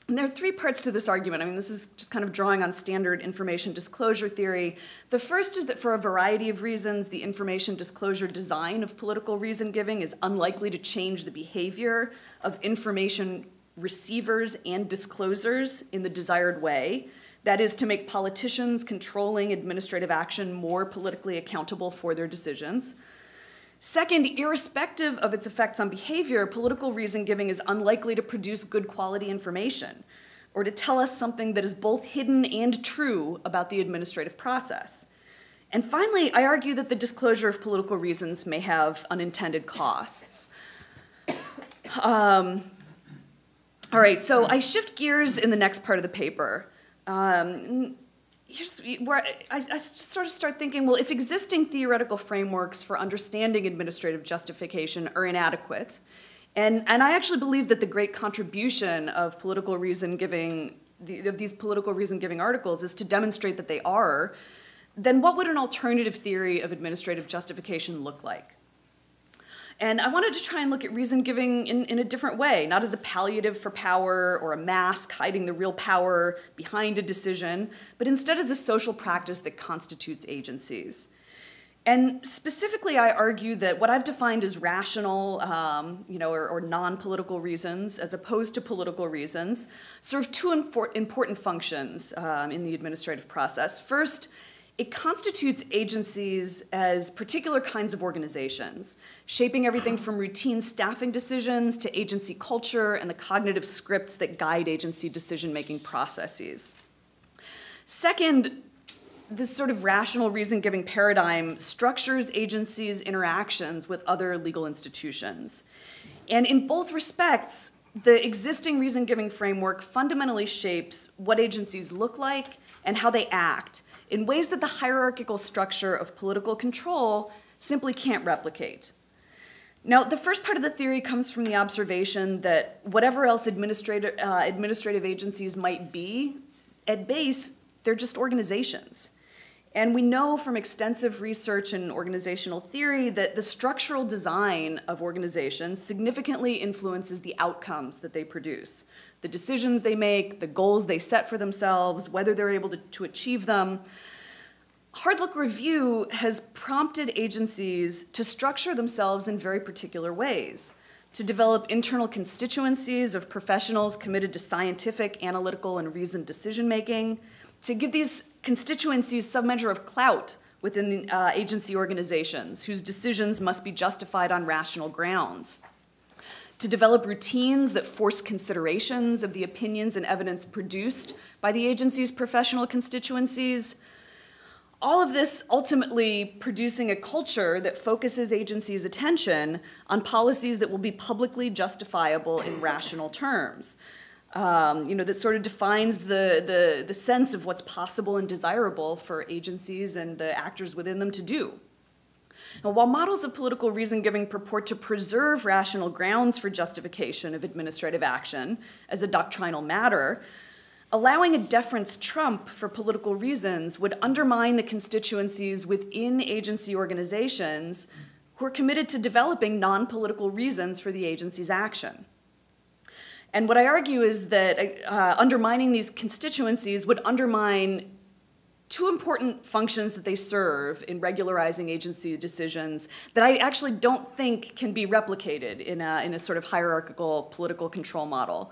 And there are three parts to this argument. I mean, this is just kind of drawing on standard information disclosure theory. The first is that for a variety of reasons, the information disclosure design of political reason-giving is unlikely to change the behavior of information receivers and disclosers in the desired way. That is to make politicians controlling administrative action more politically accountable for their decisions. Second, irrespective of its effects on behavior, political reason giving is unlikely to produce good quality information or to tell us something that is both hidden and true about the administrative process. And finally, I argue that the disclosure of political reasons may have unintended costs. Um, all right, so I shift gears in the next part of the paper. Um, here's where I, I sort of start thinking, well, if existing theoretical frameworks for understanding administrative justification are inadequate, and, and I actually believe that the great contribution of political reason giving, the, of these political reason giving articles is to demonstrate that they are, then what would an alternative theory of administrative justification look like? And I wanted to try and look at reason giving in, in a different way, not as a palliative for power or a mask hiding the real power behind a decision, but instead as a social practice that constitutes agencies. And specifically, I argue that what I've defined as rational, um, you know, or, or non-political reasons, as opposed to political reasons, serve two important functions um, in the administrative process. First, it constitutes agencies as particular kinds of organizations, shaping everything from routine staffing decisions to agency culture and the cognitive scripts that guide agency decision-making processes. Second, this sort of rational reason-giving paradigm structures agencies' interactions with other legal institutions. And in both respects, the existing reason-giving framework fundamentally shapes what agencies look like and how they act in ways that the hierarchical structure of political control simply can't replicate. Now, the first part of the theory comes from the observation that whatever else administrative, uh, administrative agencies might be, at base, they're just organizations. And we know from extensive research in organizational theory that the structural design of organizations significantly influences the outcomes that they produce, the decisions they make, the goals they set for themselves, whether they're able to, to achieve them. Hard Look Review has prompted agencies to structure themselves in very particular ways, to develop internal constituencies of professionals committed to scientific, analytical, and reasoned decision-making, to give these constituencies some measure of clout within the, uh, agency organizations whose decisions must be justified on rational grounds, to develop routines that force considerations of the opinions and evidence produced by the agency's professional constituencies, all of this ultimately producing a culture that focuses agencies' attention on policies that will be publicly justifiable in rational terms. Um, you know, that sort of defines the, the, the sense of what's possible and desirable for agencies and the actors within them to do. Now, while models of political reason-giving purport to preserve rational grounds for justification of administrative action as a doctrinal matter, allowing a deference trump for political reasons would undermine the constituencies within agency organizations who are committed to developing non-political reasons for the agency's action. And what I argue is that uh, undermining these constituencies would undermine two important functions that they serve in regularizing agency decisions that I actually don't think can be replicated in a, in a sort of hierarchical political control model.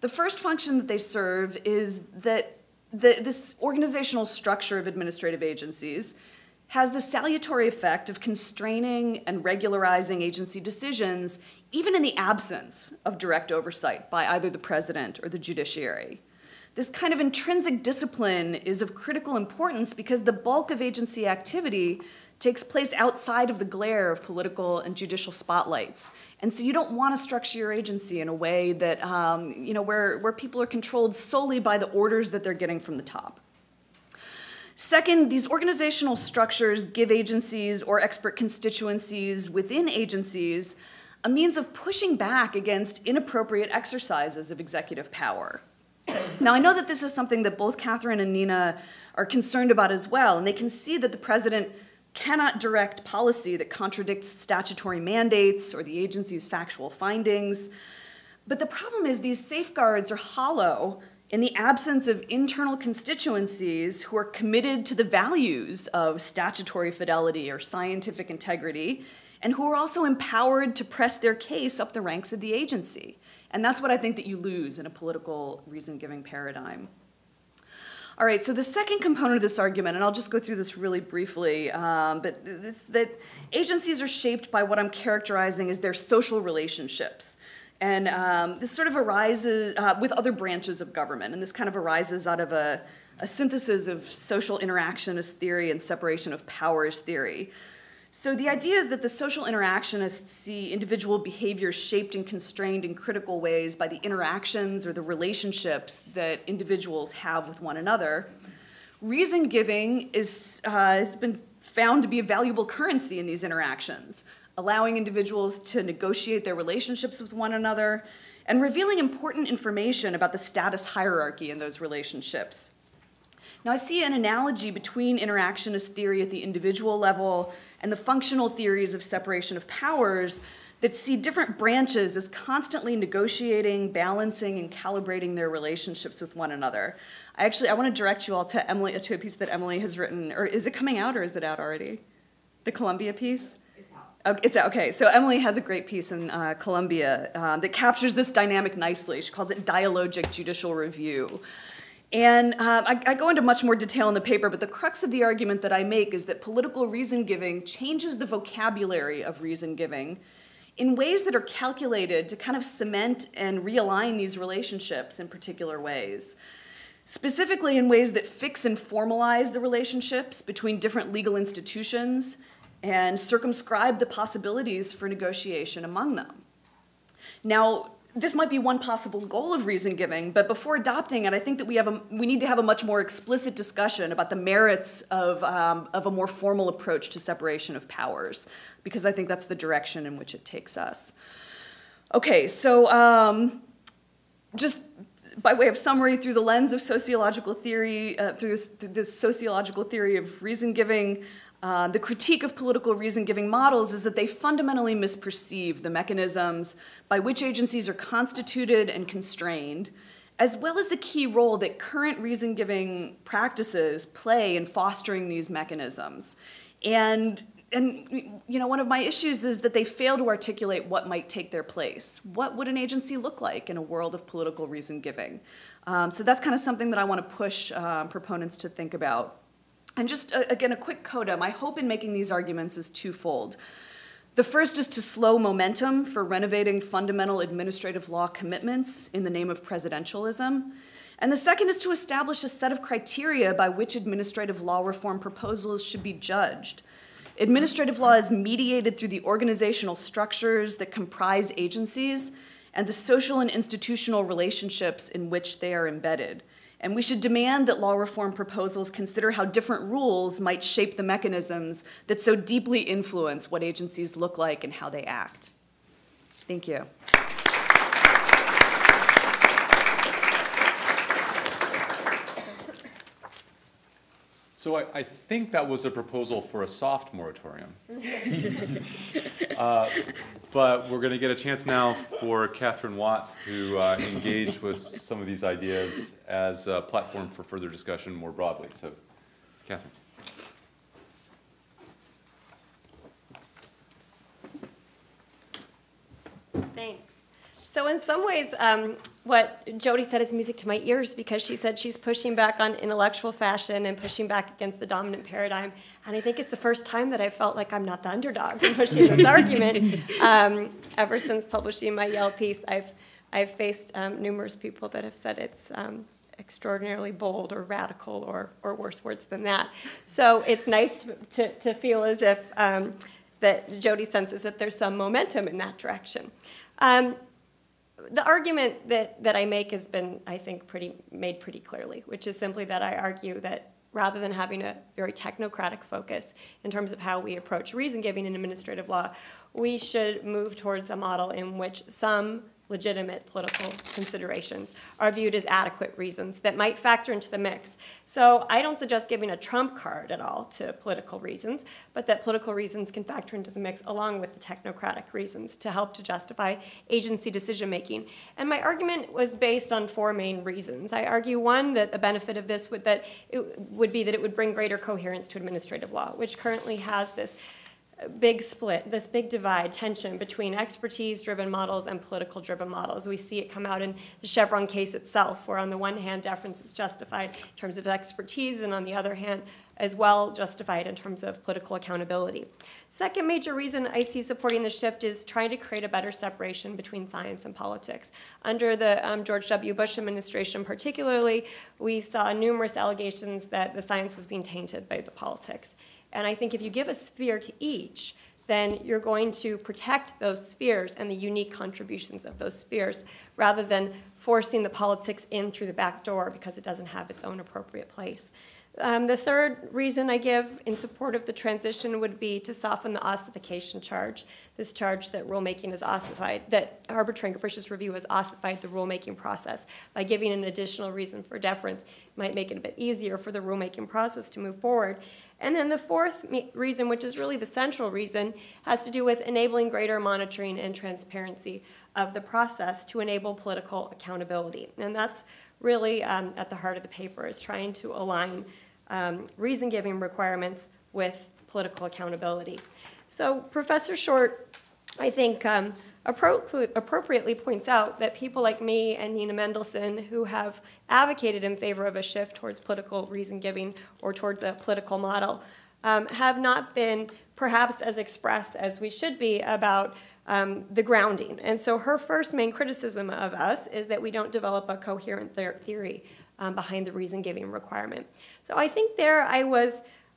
The first function that they serve is that the, this organizational structure of administrative agencies has the salutary effect of constraining and regularizing agency decisions even in the absence of direct oversight by either the president or the judiciary. This kind of intrinsic discipline is of critical importance because the bulk of agency activity takes place outside of the glare of political and judicial spotlights. And so you don't want to structure your agency in a way that, um, you know, where, where people are controlled solely by the orders that they're getting from the top. Second, these organizational structures give agencies or expert constituencies within agencies a means of pushing back against inappropriate exercises of executive power. Now, I know that this is something that both Kathryn and Nina are concerned about as well, and they can see that the president cannot direct policy that contradicts statutory mandates or the agency's factual findings. But the problem is these safeguards are hollow in the absence of internal constituencies who are committed to the values of statutory fidelity or scientific integrity, and who are also empowered to press their case up the ranks of the agency. And that's what I think that you lose in a political reason-giving paradigm. All right, so the second component of this argument, and I'll just go through this really briefly, um, but this, that agencies are shaped by what I'm characterizing as their social relationships. And um, this sort of arises uh, with other branches of government, and this kind of arises out of a, a synthesis of social interactionist theory and separation of powers theory. So the idea is that the social interactionists see individual behavior shaped and constrained in critical ways by the interactions or the relationships that individuals have with one another. Reason-giving is, uh, has been found to be a valuable currency in these interactions, allowing individuals to negotiate their relationships with one another and revealing important information about the status hierarchy in those relationships. Now, I see an analogy between interactionist theory at the individual level and the functional theories of separation of powers that see different branches as constantly negotiating, balancing, and calibrating their relationships with one another. I actually, I want to direct you all to Emily, to a piece that Emily has written, or is it coming out or is it out already? The Columbia piece? It's out. Oh, it's out, okay. So Emily has a great piece in uh, Columbia uh, that captures this dynamic nicely. She calls it dialogic judicial review. And uh, I, I go into much more detail in the paper, but the crux of the argument that I make is that political reason-giving changes the vocabulary of reason-giving in ways that are calculated to kind of cement and realign these relationships in particular ways. Specifically in ways that fix and formalize the relationships between different legal institutions and circumscribe the possibilities for negotiation among them. Now, this might be one possible goal of reason-giving, but before adopting it, I think that we, have a, we need to have a much more explicit discussion about the merits of, um, of a more formal approach to separation of powers, because I think that's the direction in which it takes us. Okay, so um, just by way of summary, through the lens of sociological theory, uh, through, through the sociological theory of reason-giving, Uh, the critique of political reason-giving models is that they fundamentally misperceive the mechanisms by which agencies are constituted and constrained, as well as the key role that current reason-giving practices play in fostering these mechanisms. And, and you know, one of my issues is that they fail to articulate what might take their place. What would an agency look like in a world of political reason-giving? Um, so that's kind of something that I want to push uh, proponents to think about. And just, again, a quick coda. My hope in making these arguments is twofold. The first is to slow momentum for renovating fundamental administrative law commitments in the name of presidentialism. And the second is to establish a set of criteria by which administrative law reform proposals should be judged. Administrative law is mediated through the organizational structures that comprise agencies and the social and institutional relationships in which they are embedded. And we should demand that law reform proposals consider how different rules might shape the mechanisms that so deeply influence what agencies look like and how they act. Thank you. So I, I think that was a proposal for a soft moratorium. uh, but we're going to get a chance now for Kathryn Watts to uh, engage with some of these ideas as a platform for further discussion more broadly. So, Kathryn. Thanks. So in some ways, um, what Jody said is music to my ears, because she said she's pushing back on intellectual fashion and pushing back against the dominant paradigm. And I think it's the first time that I felt like I'm not the underdog in pushing this argument. Um, ever since publishing my Yale piece, I've, I've faced um, numerous people that have said it's um, extraordinarily bold or radical or, or worse words than that. So it's nice to, to, to feel as if um, that Jody senses that there's some momentum in that direction. Um, The argument that, that I make has been, I think, pretty made pretty clearly, which is simply that I argue that rather than having a very technocratic focus in terms of how we approach reason-giving in administrative law, we should move towards a model in which some legitimate political considerations are viewed as adequate reasons that might factor into the mix. So I don't suggest giving a trump card at all to political reasons, but that political reasons can factor into the mix along with the technocratic reasons to help to justify agency decision making. And my argument was based on four main reasons. I argue, one, that the benefit of this would, that it would be that it would bring greater coherence to administrative law, which currently has this big split, this big divide, tension between expertise-driven models and political-driven models. We see it come out in the Chevron case itself, where on the one hand, deference is justified in terms of expertise, and on the other hand, as well justified in terms of political accountability. Second major reason I see supporting the shift is trying to create a better separation between science and politics. Under the um, George W. Bush administration particularly, we saw numerous allegations that the science was being tainted by the politics. And I think if you give a sphere to each, then you're going to protect those spheres and the unique contributions of those spheres, rather than forcing the politics in through the back door because it doesn't have its own appropriate place. Um, the third reason I give in support of the transition would be to soften the ossification charge, this charge that rulemaking is ossified, that arbitrary and capricious review has ossified the rulemaking process. By giving an additional reason for deference, it might make it a bit easier for the rulemaking process to move forward. And then the fourth reason, which is really the central reason, has to do with enabling greater monitoring and transparency of the process to enable political accountability. And that's really um, at the heart of the paper, is trying to align Um, reason-giving requirements with political accountability. So Professor Short, I think, um, appro appropriately points out that people like me and Nina Mendelson, who have advocated in favor of a shift towards political reason-giving or towards a political model, um, have not been perhaps as expressed as we should be about Um, the grounding. And so her first main criticism of us is that we don't develop a coherent ther theory um, behind the reason-giving requirement. So I think there I was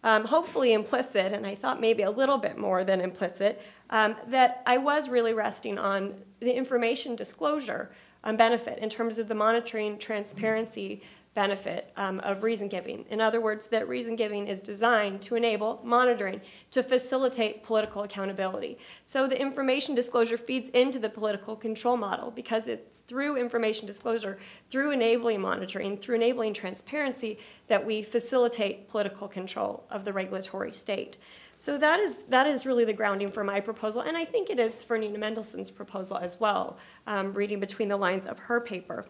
um, hopefully implicit, and I thought maybe a little bit more than implicit, um, that I was really resting on the information disclosure um, benefit in terms of the monitoring transparency benefit um, of reason-giving. In other words, that reason-giving is designed to enable monitoring, to facilitate political accountability. So the information disclosure feeds into the political control model, because it's through information disclosure, through enabling monitoring, through enabling transparency, that we facilitate political control of the regulatory state. So that is, that is really the grounding for my proposal, and I think it is for Nina Mendelson's proposal as well, um, reading between the lines of her paper.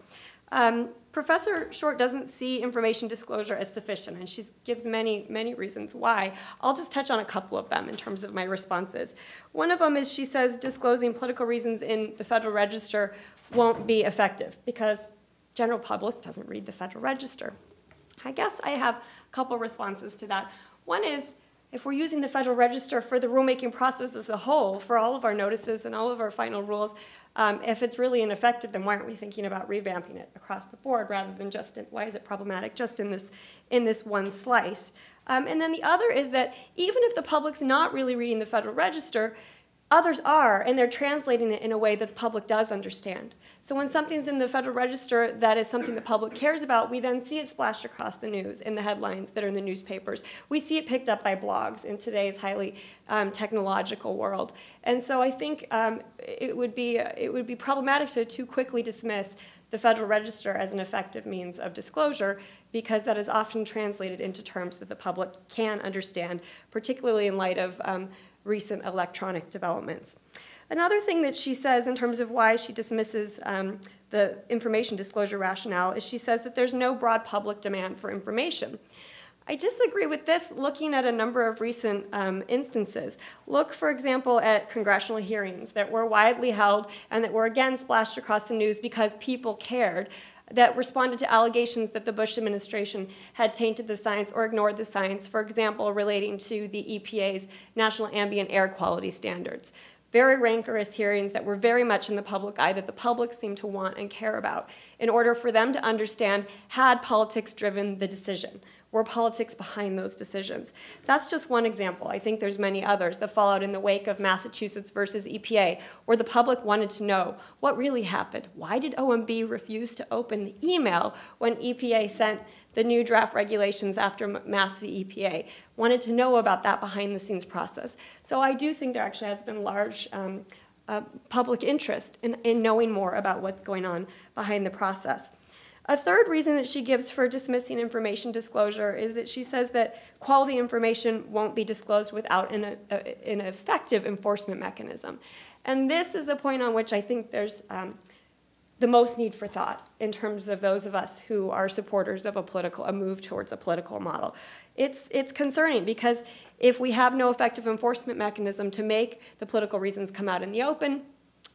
Um, Professor Short doesn't see information disclosure as sufficient, and she gives many, many reasons why. I'll just touch on a couple of them in terms of my responses. One of them is, she says disclosing political reasons in the Federal Register won't be effective because general public doesn't read the Federal Register. I guess I have a couple responses to that. One is, if we're using the Federal Register for the rulemaking process as a whole, for all of our notices and all of our final rules, um, if it's really ineffective, then why aren't we thinking about revamping it across the board rather than just in, why is it problematic just in this, in this one slice? Um, and then the other is that even if the public's not really reading the Federal Register, others are, and they're translating it in a way that the public does understand. So when something's in the Federal Register that is something the public cares about, we then see it splashed across the news in the headlines that are in the newspapers. We see it picked up by blogs in today's highly um, technological world. And so I think um, it would be, it would be problematic to too quickly dismiss the Federal Register as an effective means of disclosure, because that is often translated into terms that the public can understand, particularly in light of um, recent electronic developments. Another thing that she says in terms of why she dismisses um, the information disclosure rationale is she says that there's no broad public demand for information. I disagree with this, looking at a number of recent um, instances. Look, for example, at congressional hearings that were widely held and that were again splashed across the news because people cared, that responded to allegations that the Bush administration had tainted the science or ignored the science, for example, relating to the E P A's National Ambient Air Quality Standards. Very rancorous hearings that were very much in the public eye, that the public seemed to want and care about, in order for them to understand, had politics driven the decision? Were politics behind those decisions? That's just one example. I think there's many others. The fallout in the wake of Massachusetts versus E P A, where the public wanted to know what really happened. Why did O M B refuse to open the email when E P A sent the new draft regulations after Mass v. E P A? Wanted to know about that behind-the-scenes process. So I do think there actually has been large um, uh, public interest in, in knowing more about what's going on behind the process. A third reason that she gives for dismissing information disclosure is that she says that quality information won't be disclosed without an, a, an effective enforcement mechanism. And this is the point on which I think there's um, the most need for thought in terms of those of us who are supporters of a political, a move towards a political model. It's, it's concerning, because if we have no effective enforcement mechanism to make the political reasons come out in the open,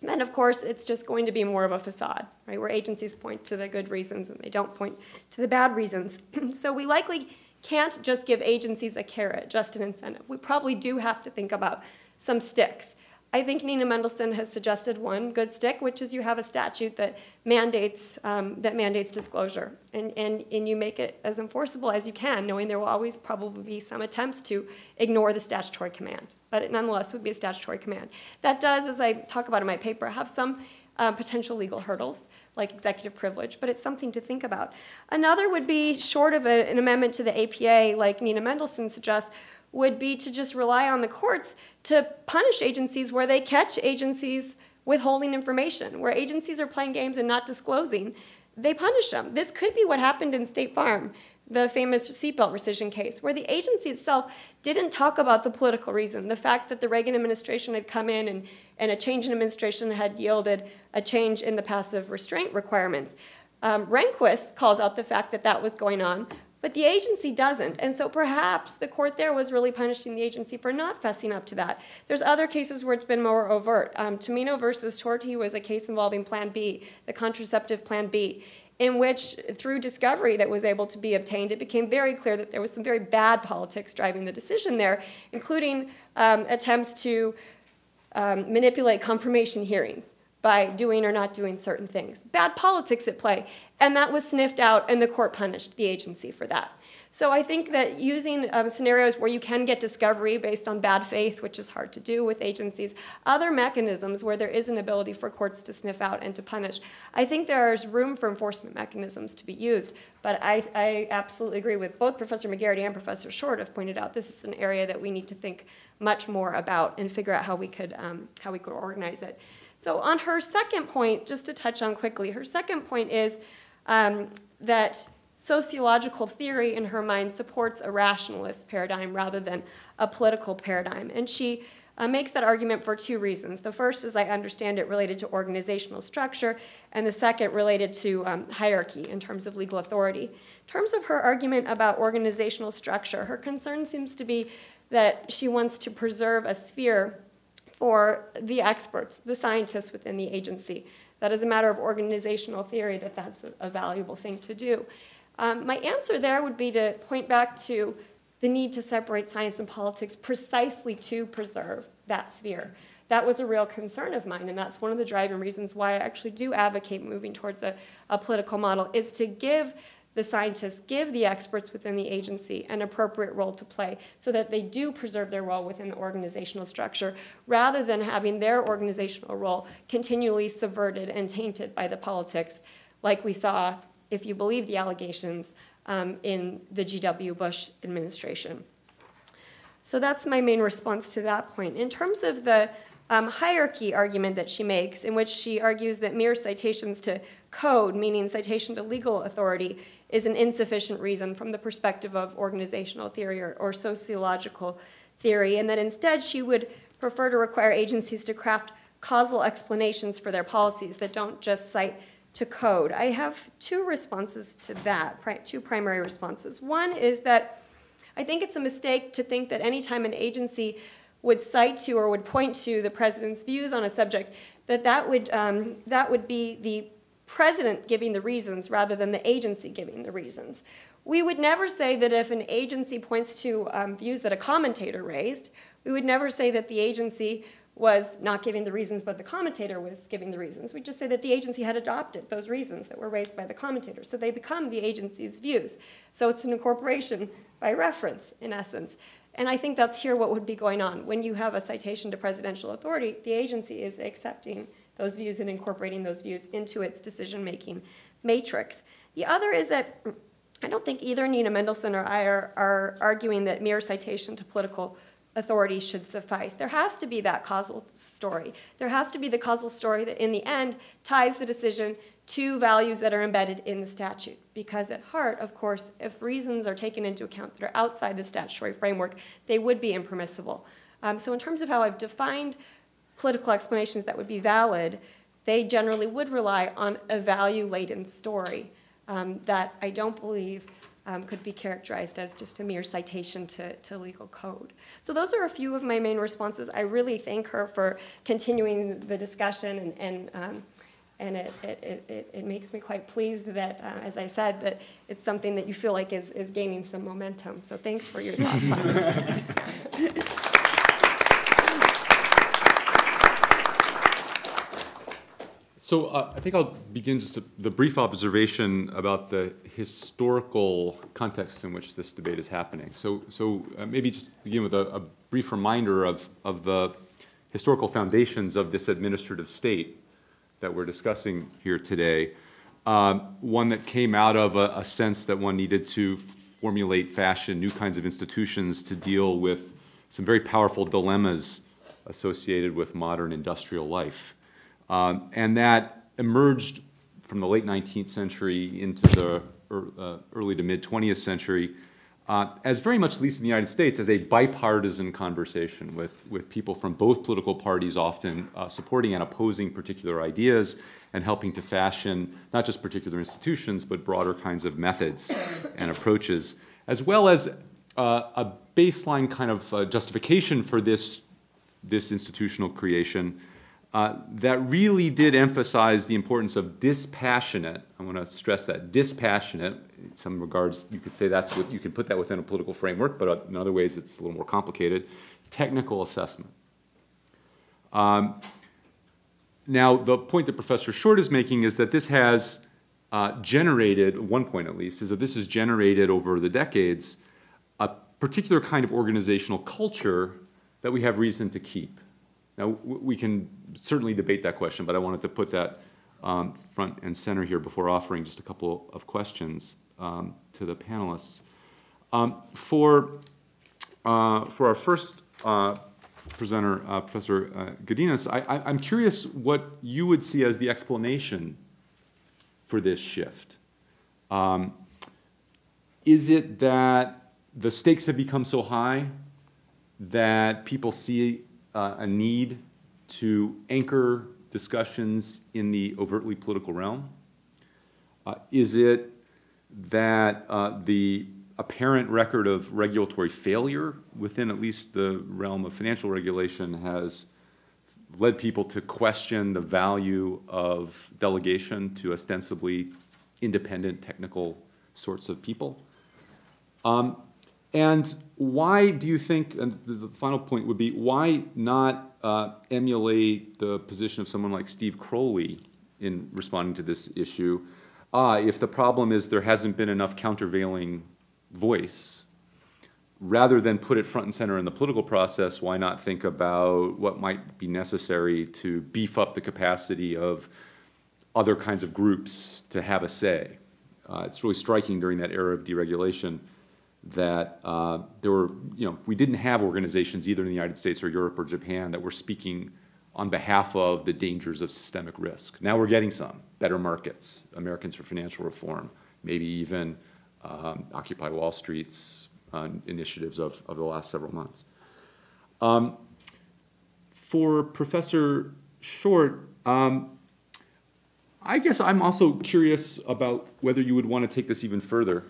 then, of course, it's just going to be more of a facade, right, where agencies point to the good reasons and they don't point to the bad reasons. So we likely can't just give agencies a carrot, just an incentive. We probably do have to think about some sticks. I think Nina Mendelson has suggested one good stick, which is you have a statute that mandates, um, that mandates disclosure, and, and, and you make it as enforceable as you can, knowing there will always probably be some attempts to ignore the statutory command. But it nonetheless would be a statutory command. That does, as I talk about in my paper, have some uh, potential legal hurdles, like executive privilege, but it's something to think about. Another would be, short of a, an amendment to the A P A, like Nina Mendelson suggests, would be to just rely on the courts to punish agencies where they catch agencies withholding information, where agencies are playing games and not disclosing. They punish them. This could be what happened in State Farm, the famous seatbelt rescission case, where the agency itself didn't talk about the political reason, the fact that the Reagan administration had come in and, and a change in administration had yielded a change in the passive restraint requirements. Um, Rehnquist calls out the fact that that was going on, but the agency doesn't, and so perhaps the court there was really punishing the agency for not fessing up to that. There's other cases where it's been more overt. Um, Tummino v. Torti was a case involving Plan B, the contraceptive Plan B, in which, through discovery that was able to be obtained, it became very clear that there was some very bad politics driving the decision there, including um, attempts to um, manipulate confirmation hearings by doing or not doing certain things. Bad politics at play. And that was sniffed out, and the court punished the agency for that. So I think that using um, scenarios where you can get discovery based on bad faith, which is hard to do with agencies, other mechanisms where there is an ability for courts to sniff out and to punish, I think there is room for enforcement mechanisms to be used. But I, I absolutely agree with both Professor McGarity and Professor Short have pointed out this is an area that we need to think much more about and figure out how we could, um, how we could organize it. So on her second point, just to touch on quickly, her second point is um, that sociological theory, in her mind, supports a rationalist paradigm rather than a political paradigm. And she uh, makes that argument for two reasons. The first, as I understand it, related to organizational structure, and the second related to um, hierarchy in terms of legal authority. In terms of her argument about organizational structure, her concern seems to be that she wants to preserve a sphere for the experts, the scientists within the agency. That is a matter of organizational theory, that that's a valuable thing to do. Um, my answer there would be to point back to the need to separate science and politics precisely to preserve that sphere. That was a real concern of mine, and that's one of the driving reasons why I actually do advocate moving towards a, a political model, is to give the scientists, give the experts within the agency an appropriate role to play so that they do preserve their role within the organizational structure, rather than having their organizational role continually subverted and tainted by the politics, like we saw, if you believe the allegations, um, in the G W Bush administration. So that's my main response to that point. In terms of the um, hierarchy argument that she makes, in which she argues that mere citations to code, meaning citation to legal authority, is an insufficient reason from the perspective of organizational theory or, or sociological theory, and that instead she would prefer to require agencies to craft causal explanations for their policies that don't just cite to code. I have two responses to that, pri- two primary responses. One is that I think it's a mistake to think that any time an agency would cite to or would point to the president's views on a subject, that that would, um, that would be the president giving the reasons rather than the agency giving the reasons. We would never say that if an agency points to um, views that a commentator raised, we would never say that the agency was not giving the reasons but the commentator was giving the reasons. We just say that the agency had adopted those reasons that were raised by the commentator. So they become the agency's views. So it's an incorporation by reference, in essence. And I think that's here what would be going on. When you have a citation to presidential authority, the agency is accepting those views and incorporating those views into its decision-making matrix. The other is that I don't think either Nina Mendelson or I are, are arguing that mere citation to political authority should suffice. There has to be that causal story. There has to be the causal story that in the end ties the decision to values that are embedded in the statute. Because at heart, of course, if reasons are taken into account that are outside the statutory framework, they would be impermissible. Um, so in terms of how I've defined political explanations that would be valid, they generally would rely on a value-laden story um, that I don't believe Um, could be characterized as just a mere citation to, to legal code. So those are a few of my main responses. I really thank her for continuing the discussion, and, and, um, and it, it, it, it makes me quite pleased that, uh, as I said, that it's something that you feel like is, is gaining some momentum. So thanks for your thoughts on it. So uh, I think I'll begin just a, the brief observation about the historical context in which this debate is happening. So, so uh, maybe just begin with a, a brief reminder of, of the historical foundations of this administrative state that we're discussing here today. Um, one that came out of a, a sense that one needed to formulate, fashion new kinds of institutions to deal with some very powerful dilemmas associated with modern industrial life. Um, and that emerged from the late nineteenth century into the er, uh, early to mid twentieth century uh, as very much, at least in the United States, as a bipartisan conversation with, with people from both political parties often uh, supporting and opposing particular ideas and helping to fashion not just particular institutions but broader kinds of methods and approaches, as well as uh, a baseline kind of uh, justification for this, this institutional creation. Uh, that really did emphasize the importance of dispassionate, I want to stress that, dispassionate, in some regards you could say that's what, you can put that within a political framework, but in other ways it's a little more complicated, technical assessment. Um, now the point that Professor Short is making is that this has uh, generated, one point at least, is that this has generated over the decades a particular kind of organizational culture that we have reason to keep. Now, we can certainly debate that question, but I wanted to put that um, front and center here before offering just a couple of questions um, to the panelists. Um, for, uh, for our first uh, presenter, uh, Professor uh, Godinez, I, I, I'm curious what you would see as the explanation for this shift. Um, is it that the stakes have become so high that people see Uh, a need to anchor discussions in the overtly political realm? Uh, is it that uh, the apparent record of regulatory failure within at least the realm of financial regulation has led people to question the value of delegation to ostensibly independent technical sorts of people? Um, And why do you think, and the final point would be, why not uh, emulate the position of someone like Steve Crowley in responding to this issue? Uh, if the problem is there hasn't been enough countervailing voice, rather than put it front and center in the political process, why not think about what might be necessary to beef up the capacity of other kinds of groups to have a say? Uh, it's really striking during that era of deregulation that uh, there were, you know, we didn't have organizations either in the United States or Europe or Japan that were speaking on behalf of the dangers of systemic risk. Now we're getting some, better markets, Americans for Financial Reform, maybe even um, Occupy Wall Street's uh, initiatives of, of the last several months. Um, for Professor Short, um, I guess I'm also curious about whether you would want to take this even further,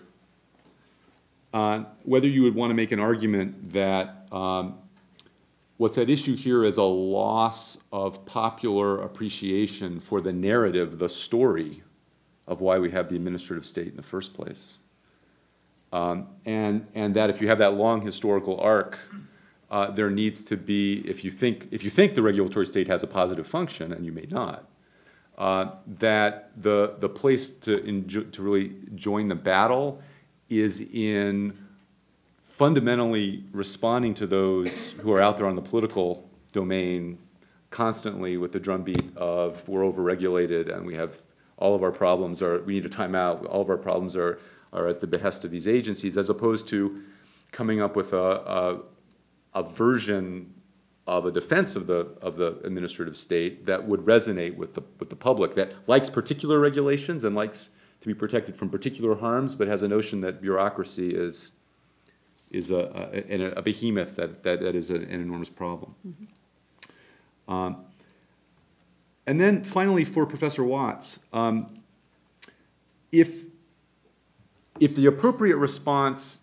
uh, whether you would want to make an argument that um, what's at issue here is a loss of popular appreciation for the narrative, the story of why we have the administrative state in the first place. Um, and, and that if you have that long historical arc, uh, there needs to be, if you, think, if you think the regulatory state has a positive function, and you may not, uh, that the, the place to, enjo- to really join the battle is in fundamentally responding to those who are out there on the political domain constantly with the drumbeat of we're overregulated and we have all of our problems are, we need a timeout, all of our problems are, are at the behest of these agencies, as opposed to coming up with a, a, a version of a defense of the, of the administrative state that would resonate with the, with the public, that likes particular regulations and likes to be protected from particular harms, but has a notion that bureaucracy is is a, a, a behemoth that, that, that is a, an enormous problem. Mm-hmm. um, and then finally, for Professor Watts, um, if, if the appropriate response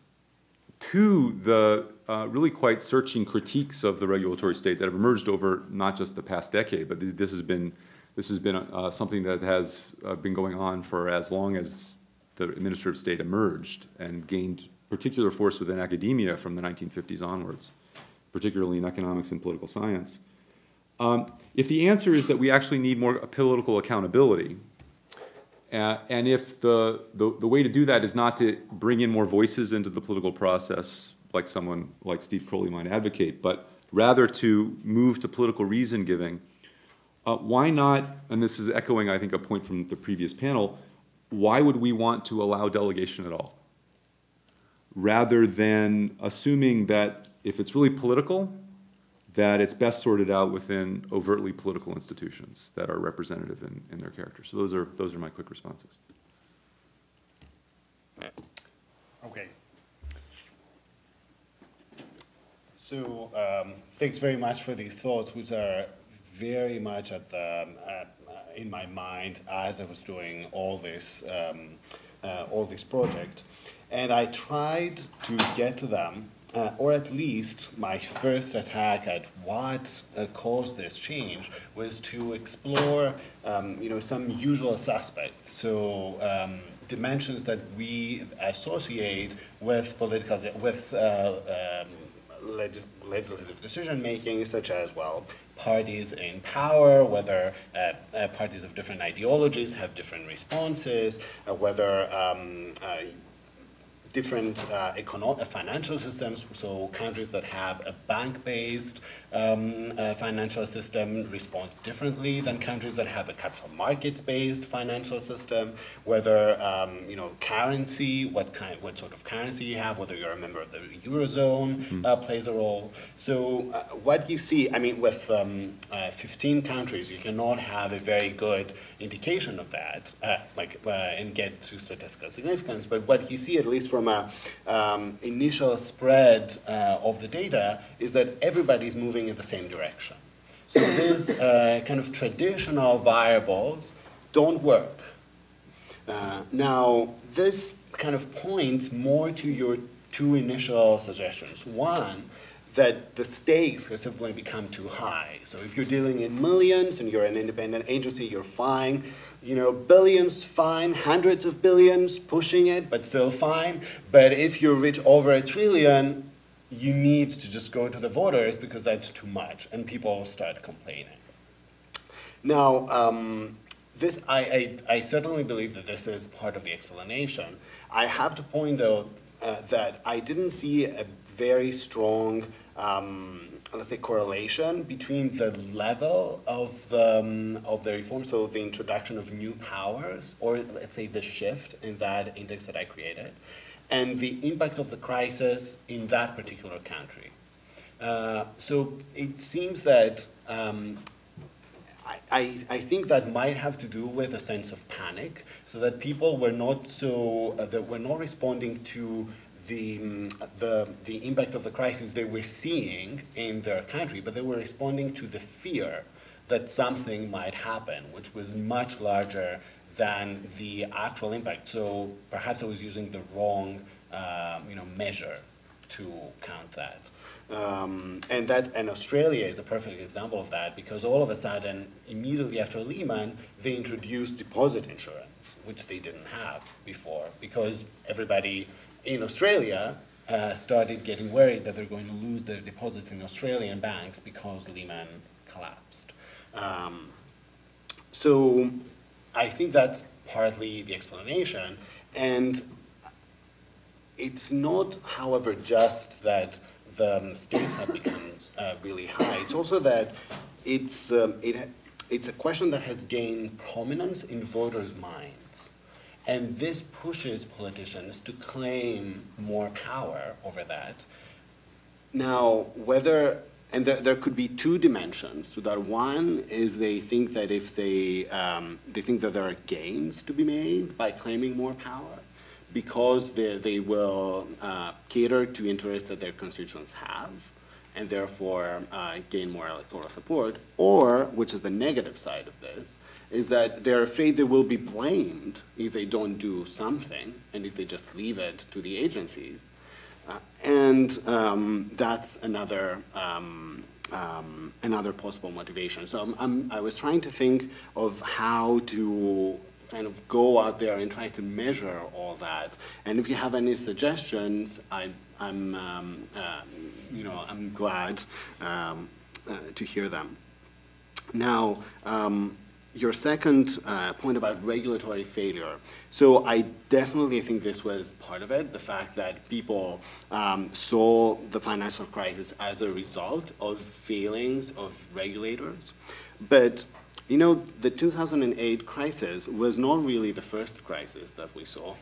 to the uh, really quite searching critiques of the regulatory state that have emerged over not just the past decade, but this, this has been, this has been uh, something that has uh, been going on for as long as the administrative state emerged and gained particular force within academia from the nineteen fifties onwards, particularly in economics and political science. Um, if the answer is that we actually need more political accountability, uh, and if the, the, the way to do that is not to bring in more voices into the political process, like someone like Steve Crowley might advocate, but rather to move to political reason giving, uh, why not, and this is echoing, I think, a point from the previous panel, why would we want to allow delegation at all? Rather than assuming that if it's really political, that it's best sorted out within overtly political institutions that are representative in, in their character. So those are, those are my quick responses. Okay. So um, thanks very much for these thoughts, which are very much at the, uh, in my mind as I was doing all this, um, uh, all this project. And I tried to get to them, uh, or at least my first attack at what uh, caused this change was to explore, um, you know, some usual suspects. So um, dimensions that we associate with political, with uh, um, legis legislative decision making, such as, well, parties in power, whether uh, uh, parties of different ideologies have different responses, uh, whether um, uh, different uh, economic, financial systems, so countries that have a bank-based um, uh, financial system respond differently than countries that have a capital markets-based financial system, whether, um, you know, currency, what kind, what sort of currency you have, whether you're a member of the Eurozone, mm-hmm. uh, plays a role. So uh, what you see, I mean, with um, uh, fifteen countries, you cannot have a very good indication of that, uh, like, uh, and get to statistical significance, but what you see, at least from a um, initial spread uh, of the data, is that everybody's moving in the same direction. So these uh, kind of traditional variables don't work. Uh, now, this kind of points more to your two initial suggestions. One, that the stakes have simply become too high. So if you're dealing in millions and you're an independent agency, you're fine. You know, billions, fine. Hundreds of billions, pushing it, but still fine. But if you reach over a trillion, you need to just go to the voters because that's too much, and people start complaining. Now, um, this I, I, I certainly believe that this is part of the explanation. I have to point, though, uh, that I didn't see a very strong, um, let's say, correlation between the level of the, um, of the reform, so the introduction of new powers, or let's say the shift in that index that I created, and the impact of the crisis in that particular country. Uh, so it seems that um, I, I think that might have to do with a sense of panic, so that people were not so uh, that were not responding to the the the impact of the crisis they were seeing in their country, but they were responding to the fear that something might happen, which was much larger than the actual impact. So perhaps I was using the wrong um, you know measure to count that. Um, and that, and Australia is a perfect example of that, because all of a sudden, immediately after Lehman, they introduced deposit insurance, which they didn't have before, because everybody in Australia uh, started getting worried that they're going to lose their deposits in Australian banks because Lehman collapsed. Um, so I think that's partly the explanation. And it's not, however, just that the stakes have become uh, really high. It's also that it's, um, it, it's a question that has gained prominence in voters' minds. And this pushes politicians to claim more power over that. Now, whether, and there, there could be two dimensions to that. One is they think that if they, um, they think that there are gains to be made by claiming more power, because they, they will uh, cater to interests that their constituents have, and therefore uh, gain more electoral support. Or, which is the negative side of this, is that they're afraid they will be blamed if they don't do something, and if they just leave it to the agencies. Uh, and um, that's another, um, um, another possible motivation. So I'm, I'm, I was trying to think of how to kind of go out there and try to measure all that. And if you have any suggestions, I, I'm, um, uh, you know, I'm glad um, uh, to hear them. Now, um, your second uh, point about regulatory failure. So I definitely think this was part of it, the fact that people um, saw the financial crisis as a result of failings of regulators. But you know, the two thousand eight crisis was not really the first crisis that we saw.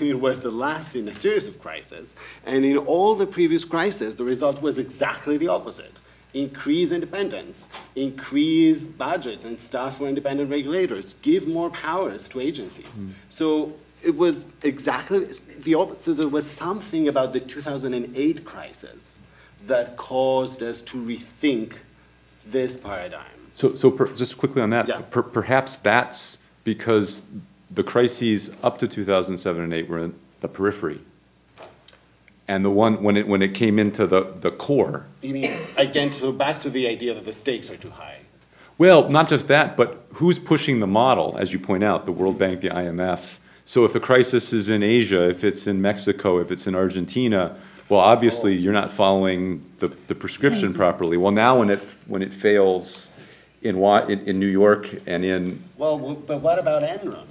It was the last in a series of crises. And in all the previous crises, the result was exactly the opposite. Increase independence, increase budgets and staff for independent regulators, give more powers to agencies. Mm. So it was exactly the opposite. There was something about the two thousand eight crisis that caused us to rethink this paradigm. So, so per, just quickly on that, yeah. per, perhaps that's because the crises up to two thousand seven and eight were in the periphery, and the one when it when it came into the the core. You mean again? So back to the idea that the stakes are too high. Well, not just that, but who's pushing the model? As you point out, the World Bank, the I M F. So if the crisis is in Asia, if it's in Mexico, if it's in Argentina, well, obviously oh. you're not following the the prescription yes. properly. Well, now when it when it fails. In, in New York and in... Well, but what about Enron?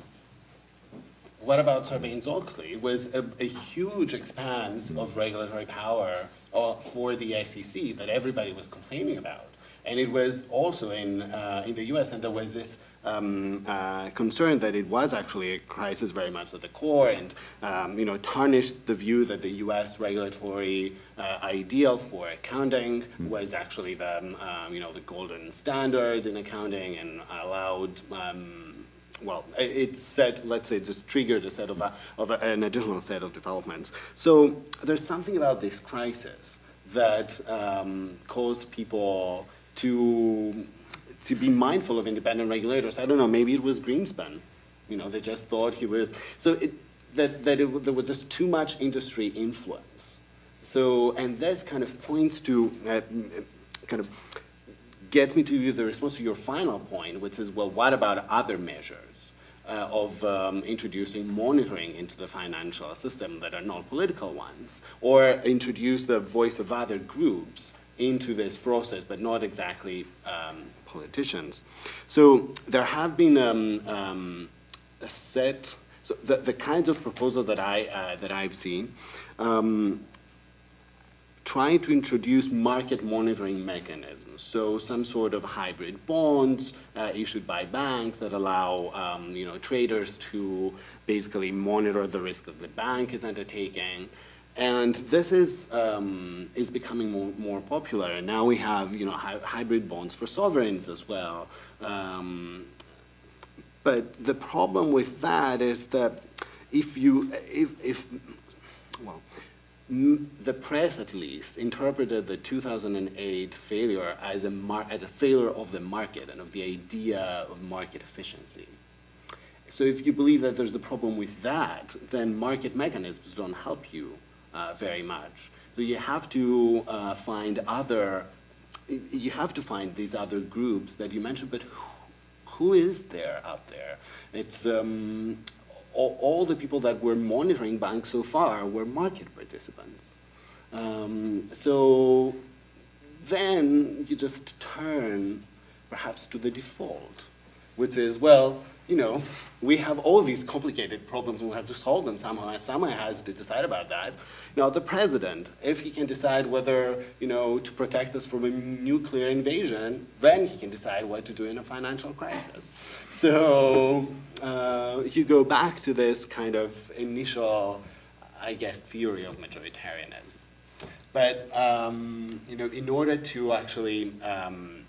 What about Sarbanes-Oxley? It was a, a huge expanse of regulatory power uh, for the S E C that everybody was complaining about. And it was also in, uh, in the U S, and there was this um, uh, concern that it was actually a crisis very much at the core, and um, you know, tarnished the view that the U S regulatory uh, ideal for accounting was actually the, um, you know, the golden standard in accounting, and allowed, um, well, it said, let's say, just triggered a set of, a, of a, an additional set of developments. So there's something about this crisis that um, caused people to to be mindful of independent regulators. I don't know, maybe it was Greenspan. You know, they just thought he would. So it, that, that it, there was just too much industry influence. So, and this kind of points to, uh, kind of gets me to the response to your final point, which is, well, what about other measures uh, of um, introducing monitoring into the financial system that are not political ones, or introduce the voice of other groups into this process, but not exactly um, politicians. So there have been um, um, a set, so the, the kinds of proposals that, I, uh, that I've seen, um, trying to introduce market monitoring mechanisms. So some sort of hybrid bonds uh, issued by banks that allow um, you know, traders to basically monitor the risk that the bank is undertaking. And this is, um, is becoming more, more popular. And now we have, you know, hy hybrid bonds for sovereigns as well. Um, but the problem with that is that if you, if, if well, m the press at least interpreted the two thousand eight failure as a, mar as a failure of the market and of the idea of market efficiency. So if you believe that there's a problem with that, then market mechanisms don't help you uh, very much. So you have to uh, find other, you have to find these other groups that you mentioned, but who, who is there out there? It's um, all, all the people that were monitoring banks so far were market participants. Um, so then you just turn perhaps to the default, which is, well, you know, we have all these complicated problems and we have to solve them somehow, and someone has to decide about that. Now, the president, if he can decide whether, you know, to protect us from a nuclear invasion, then he can decide what to do in a financial crisis. So uh, you go back to this kind of initial, I guess, theory of majoritarianism. But, um, you know, in order to actually um,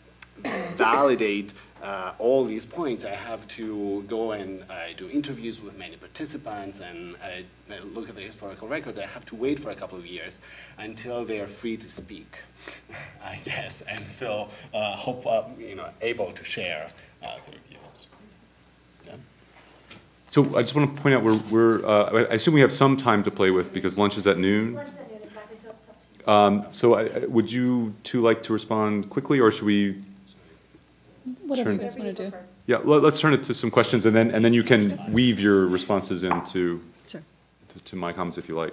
validate Uh, all these points, I have to go and uh, do interviews with many participants and I, I look at the historical record. I have to wait for a couple of years until they are free to speak, I guess, and feel uh, hope, uh, you know, able to share uh, their views. Yeah. So I just want to point out we're, we're uh, I assume we have some time to play with because lunch is at noon. Lunch is at noon, exactly. So it's up to you. Um, so I, would you two like to respond quickly, or should we? Whatever you guys want to do. Yeah, let's turn it to some questions, and then and then you can weave your responses into sure. to, to my comments if you like.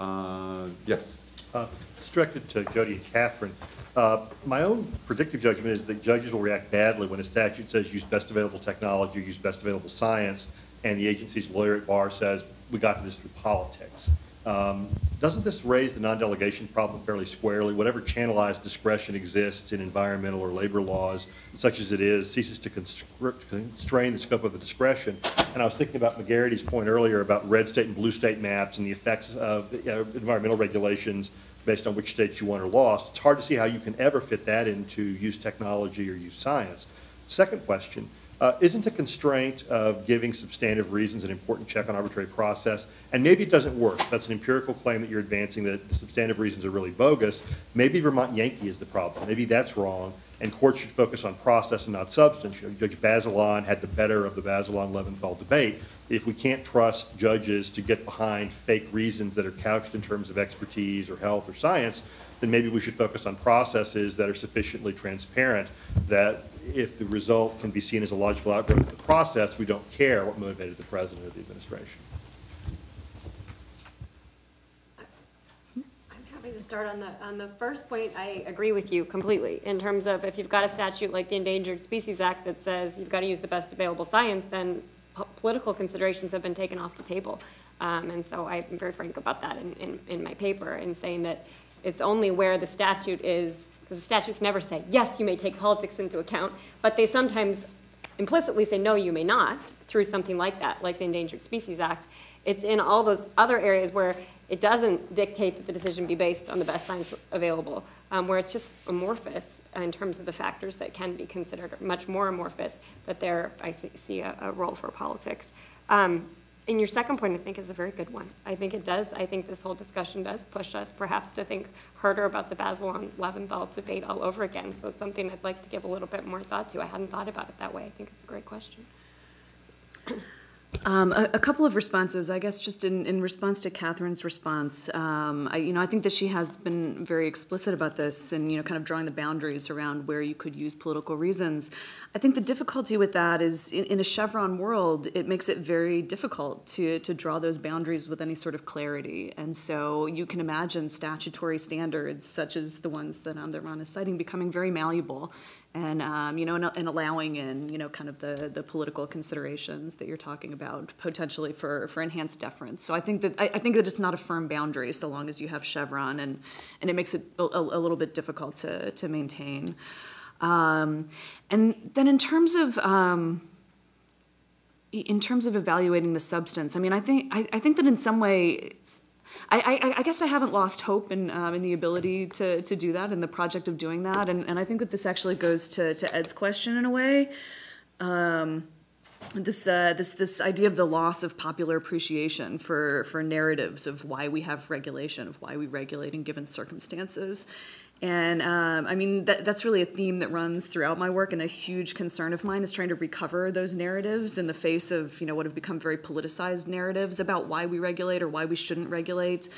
Uh, yes. Uh, it's directed to Jody and Kathryn. Uh, my own predictive judgment is that judges will react badly when a statute says use best available technology, use best available science, and the agency's lawyer at bar says we got to this through politics. Um, doesn't this raise the non-delegation problem fairly squarely? Whatever channelized discretion exists in environmental or labor laws, such as it is, ceases to constrain the scope of the discretion. And I was thinking about McGarity's point earlier about red state and blue state maps and the effects of the, uh, environmental regulations based on which states you won or lost. It's hard to see how you can ever fit that into use technology or use science. Second question. Uh, isn't the constraint of giving substantive reasons an important check on arbitrary process? And maybe it doesn't work. That's an empirical claim that you're advancing, that the substantive reasons are really bogus. Maybe Vermont Yankee is the problem. Maybe that's wrong, and courts should focus on process and not substance. Judge Bazelon had the better of the Bazelon-Leventhal debate. If we can't trust judges to get behind fake reasons that are couched in terms of expertise or health or science, then maybe we should focus on processes that are sufficiently transparent that if the result can be seen as a logical outgrowth of the process, we don't care what motivated the president or the administration. I'm happy to start on the, on the first point. I agree with you completely in terms of if you've got a statute like the Endangered Species Act that says you've got to use the best available science, then po political considerations have been taken off the table. Um, and so I'm very frank about that in, in, in my paper in saying that it's only where the statute is, because the statutes never say, yes, you may take politics into account, but they sometimes implicitly say, no, you may not, through something like that, like the Endangered Species Act. It's in all those other areas where it doesn't dictate that the decision be based on the best science available, um, where it's just amorphous in terms of the factors that can be considered much more amorphous, that there I see a, a role for politics. Um, And your second point, I think, is a very good one. I think it does. I think this whole discussion does push us perhaps to think harder about the Bazelon-Leventhal debate all over again. So it's something I'd like to give a little bit more thought to. I hadn't thought about it that way. I think it's a great question. Um, a, a couple of responses, I guess, just in, in response to Kathryn's response. Um, I, you know, I think that she has been very explicit about this and, you know, kind of drawing the boundaries around where you could use political reasons. I think the difficulty with that is in, in a Chevron world, it makes it very difficult to, to draw those boundaries with any sort of clarity. And so you can imagine statutory standards, such as the ones that Amdurman is citing, becoming very malleable. And, um, you know, and, and allowing in, you know, kind of the, the political considerations that you're talking about potentially for, for enhanced deference. So I think that I, I think that it's not a firm boundary so long as you have Chevron, and, and it makes it a, a little bit difficult to, to maintain. Um, and then in terms of... Um, in terms of evaluating the substance, I mean, I think, I, I think that in some way... It's, I, I, I guess I haven't lost hope in, um, in the ability to, to do that and the project of doing that. And, and I think that this actually goes to, to Ed's question in a way. Um, this, uh, this, this idea of the loss of popular appreciation for, for narratives of why we have regulation, of why we regulate in given circumstances. And um, I mean, that, that's really a theme that runs throughout my work, and a huge concern of mine is trying to recover those narratives in the face of, you know, what have become very politicized narratives about why we regulate or why we shouldn't regulate.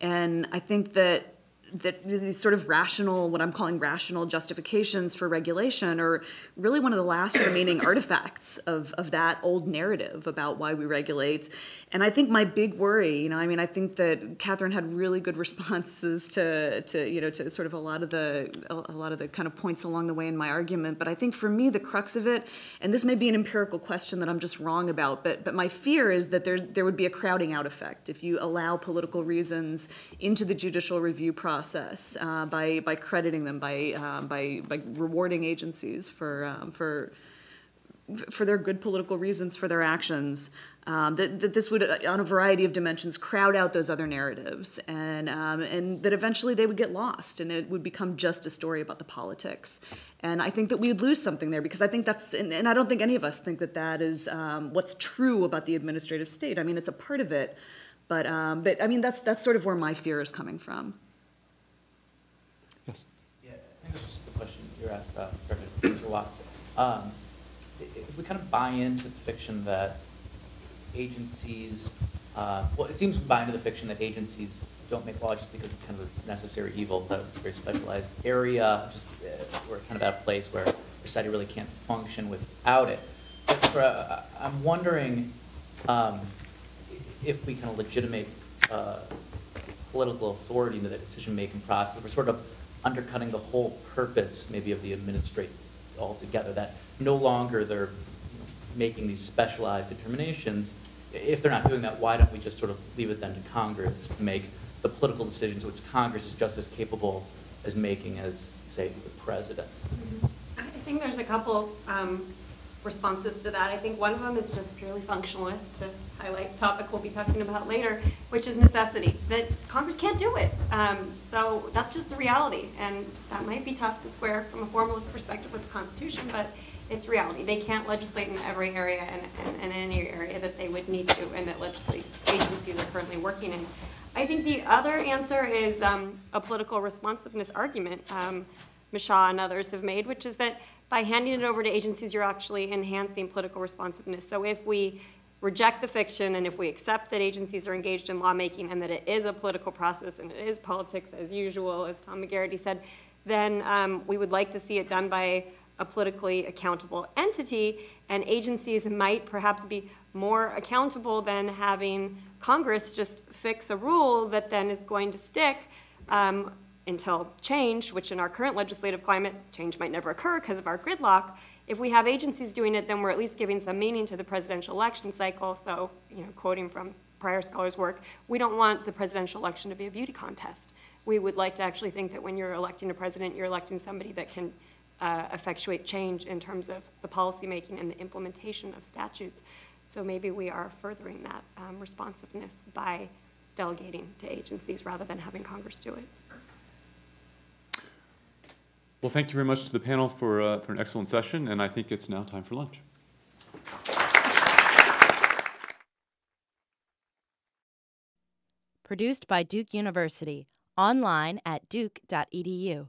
And I think that that these sort of rational, what I'm calling rational justifications for regulation are really one of the last remaining artifacts of, of that old narrative about why we regulate. And I think my big worry, you know, I mean, I think that Kathryn had really good responses to, to you know, to sort of a lot of the, a lot of the kind of points along the way in my argument. But I think for me, the crux of it, and this may be an empirical question that I'm just wrong about, but, but my fear is that there, there would be a crowding out effect if you allow political reasons into the judicial review process. Process, uh, by by crediting them, by um, by by rewarding agencies for um, for for their good political reasons for their actions. Um, that, that this would, on a variety of dimensions, crowd out those other narratives, and um, and that eventually they would get lost, and it would become just a story about the politics. And I think that we would lose something there, because I think that's, and, and I don't think any of us think that that is um, what's true about the administrative state. I mean, it's a part of it, but um, but I mean, that's that's sort of where my fear is coming from. Yes. Yeah, I think that's just the question you asked, Professor Watts. Um, if we kind of buy into the fiction that agencies, uh, well, it seems we buy into the fiction that agencies don't make law just because it's kind of a necessary evil, that it's a very specialized area, just uh, we're kind of at a place where society really can't function without it. But for, uh, I'm wondering um, if we kind of legitimate uh, political authority into the decision-making process. We're sort of undercutting the whole purpose, maybe, of the administration altogether, that no longer they're making these specialized determinations. If they're not doing that, why don't we just sort of leave it then to Congress to make the political decisions, which Congress is just as capable as making as, say, the president? Mm-hmm. I think there's a couple um, responses to that. I think one of them is just purely functionalist, to highlight topic we'll be talking about later, which is necessity, that Congress can't do it. Um, so that's just the reality, and that might be tough to square from a formalist perspective with the Constitution, but it's reality. They can't legislate in every area and, and, and any area that they would need to and that legislative agencies are currently working in. I think the other answer is um, a political responsiveness argument um, Mishaw and others have made, which is that by handing it over to agencies, you're actually enhancing political responsiveness. So if we reject the fiction, and if we accept that agencies are engaged in lawmaking and that it is a political process and it is politics as usual, as Tom McGarity said, then um, we would like to see it done by a politically accountable entity, and agencies might perhaps be more accountable than having Congress just fix a rule that then is going to stick um, until change, which in our current legislative climate, change might never occur because of our gridlock. If we have agencies doing it, then we're at least giving some meaning to the presidential election cycle. So, you know, quoting from prior scholars' work, we don't want the presidential election to be a beauty contest. We would like to actually think that when you're electing a president, you're electing somebody that can uh, effectuate change in terms of the policymaking and the implementation of statutes. So maybe we are furthering that um, responsiveness by delegating to agencies rather than having Congress do it. Well, thank you very much to the panel for, uh, for an excellent session, and I think it's now time for lunch. Produced by Duke University, online at duke dot e d u.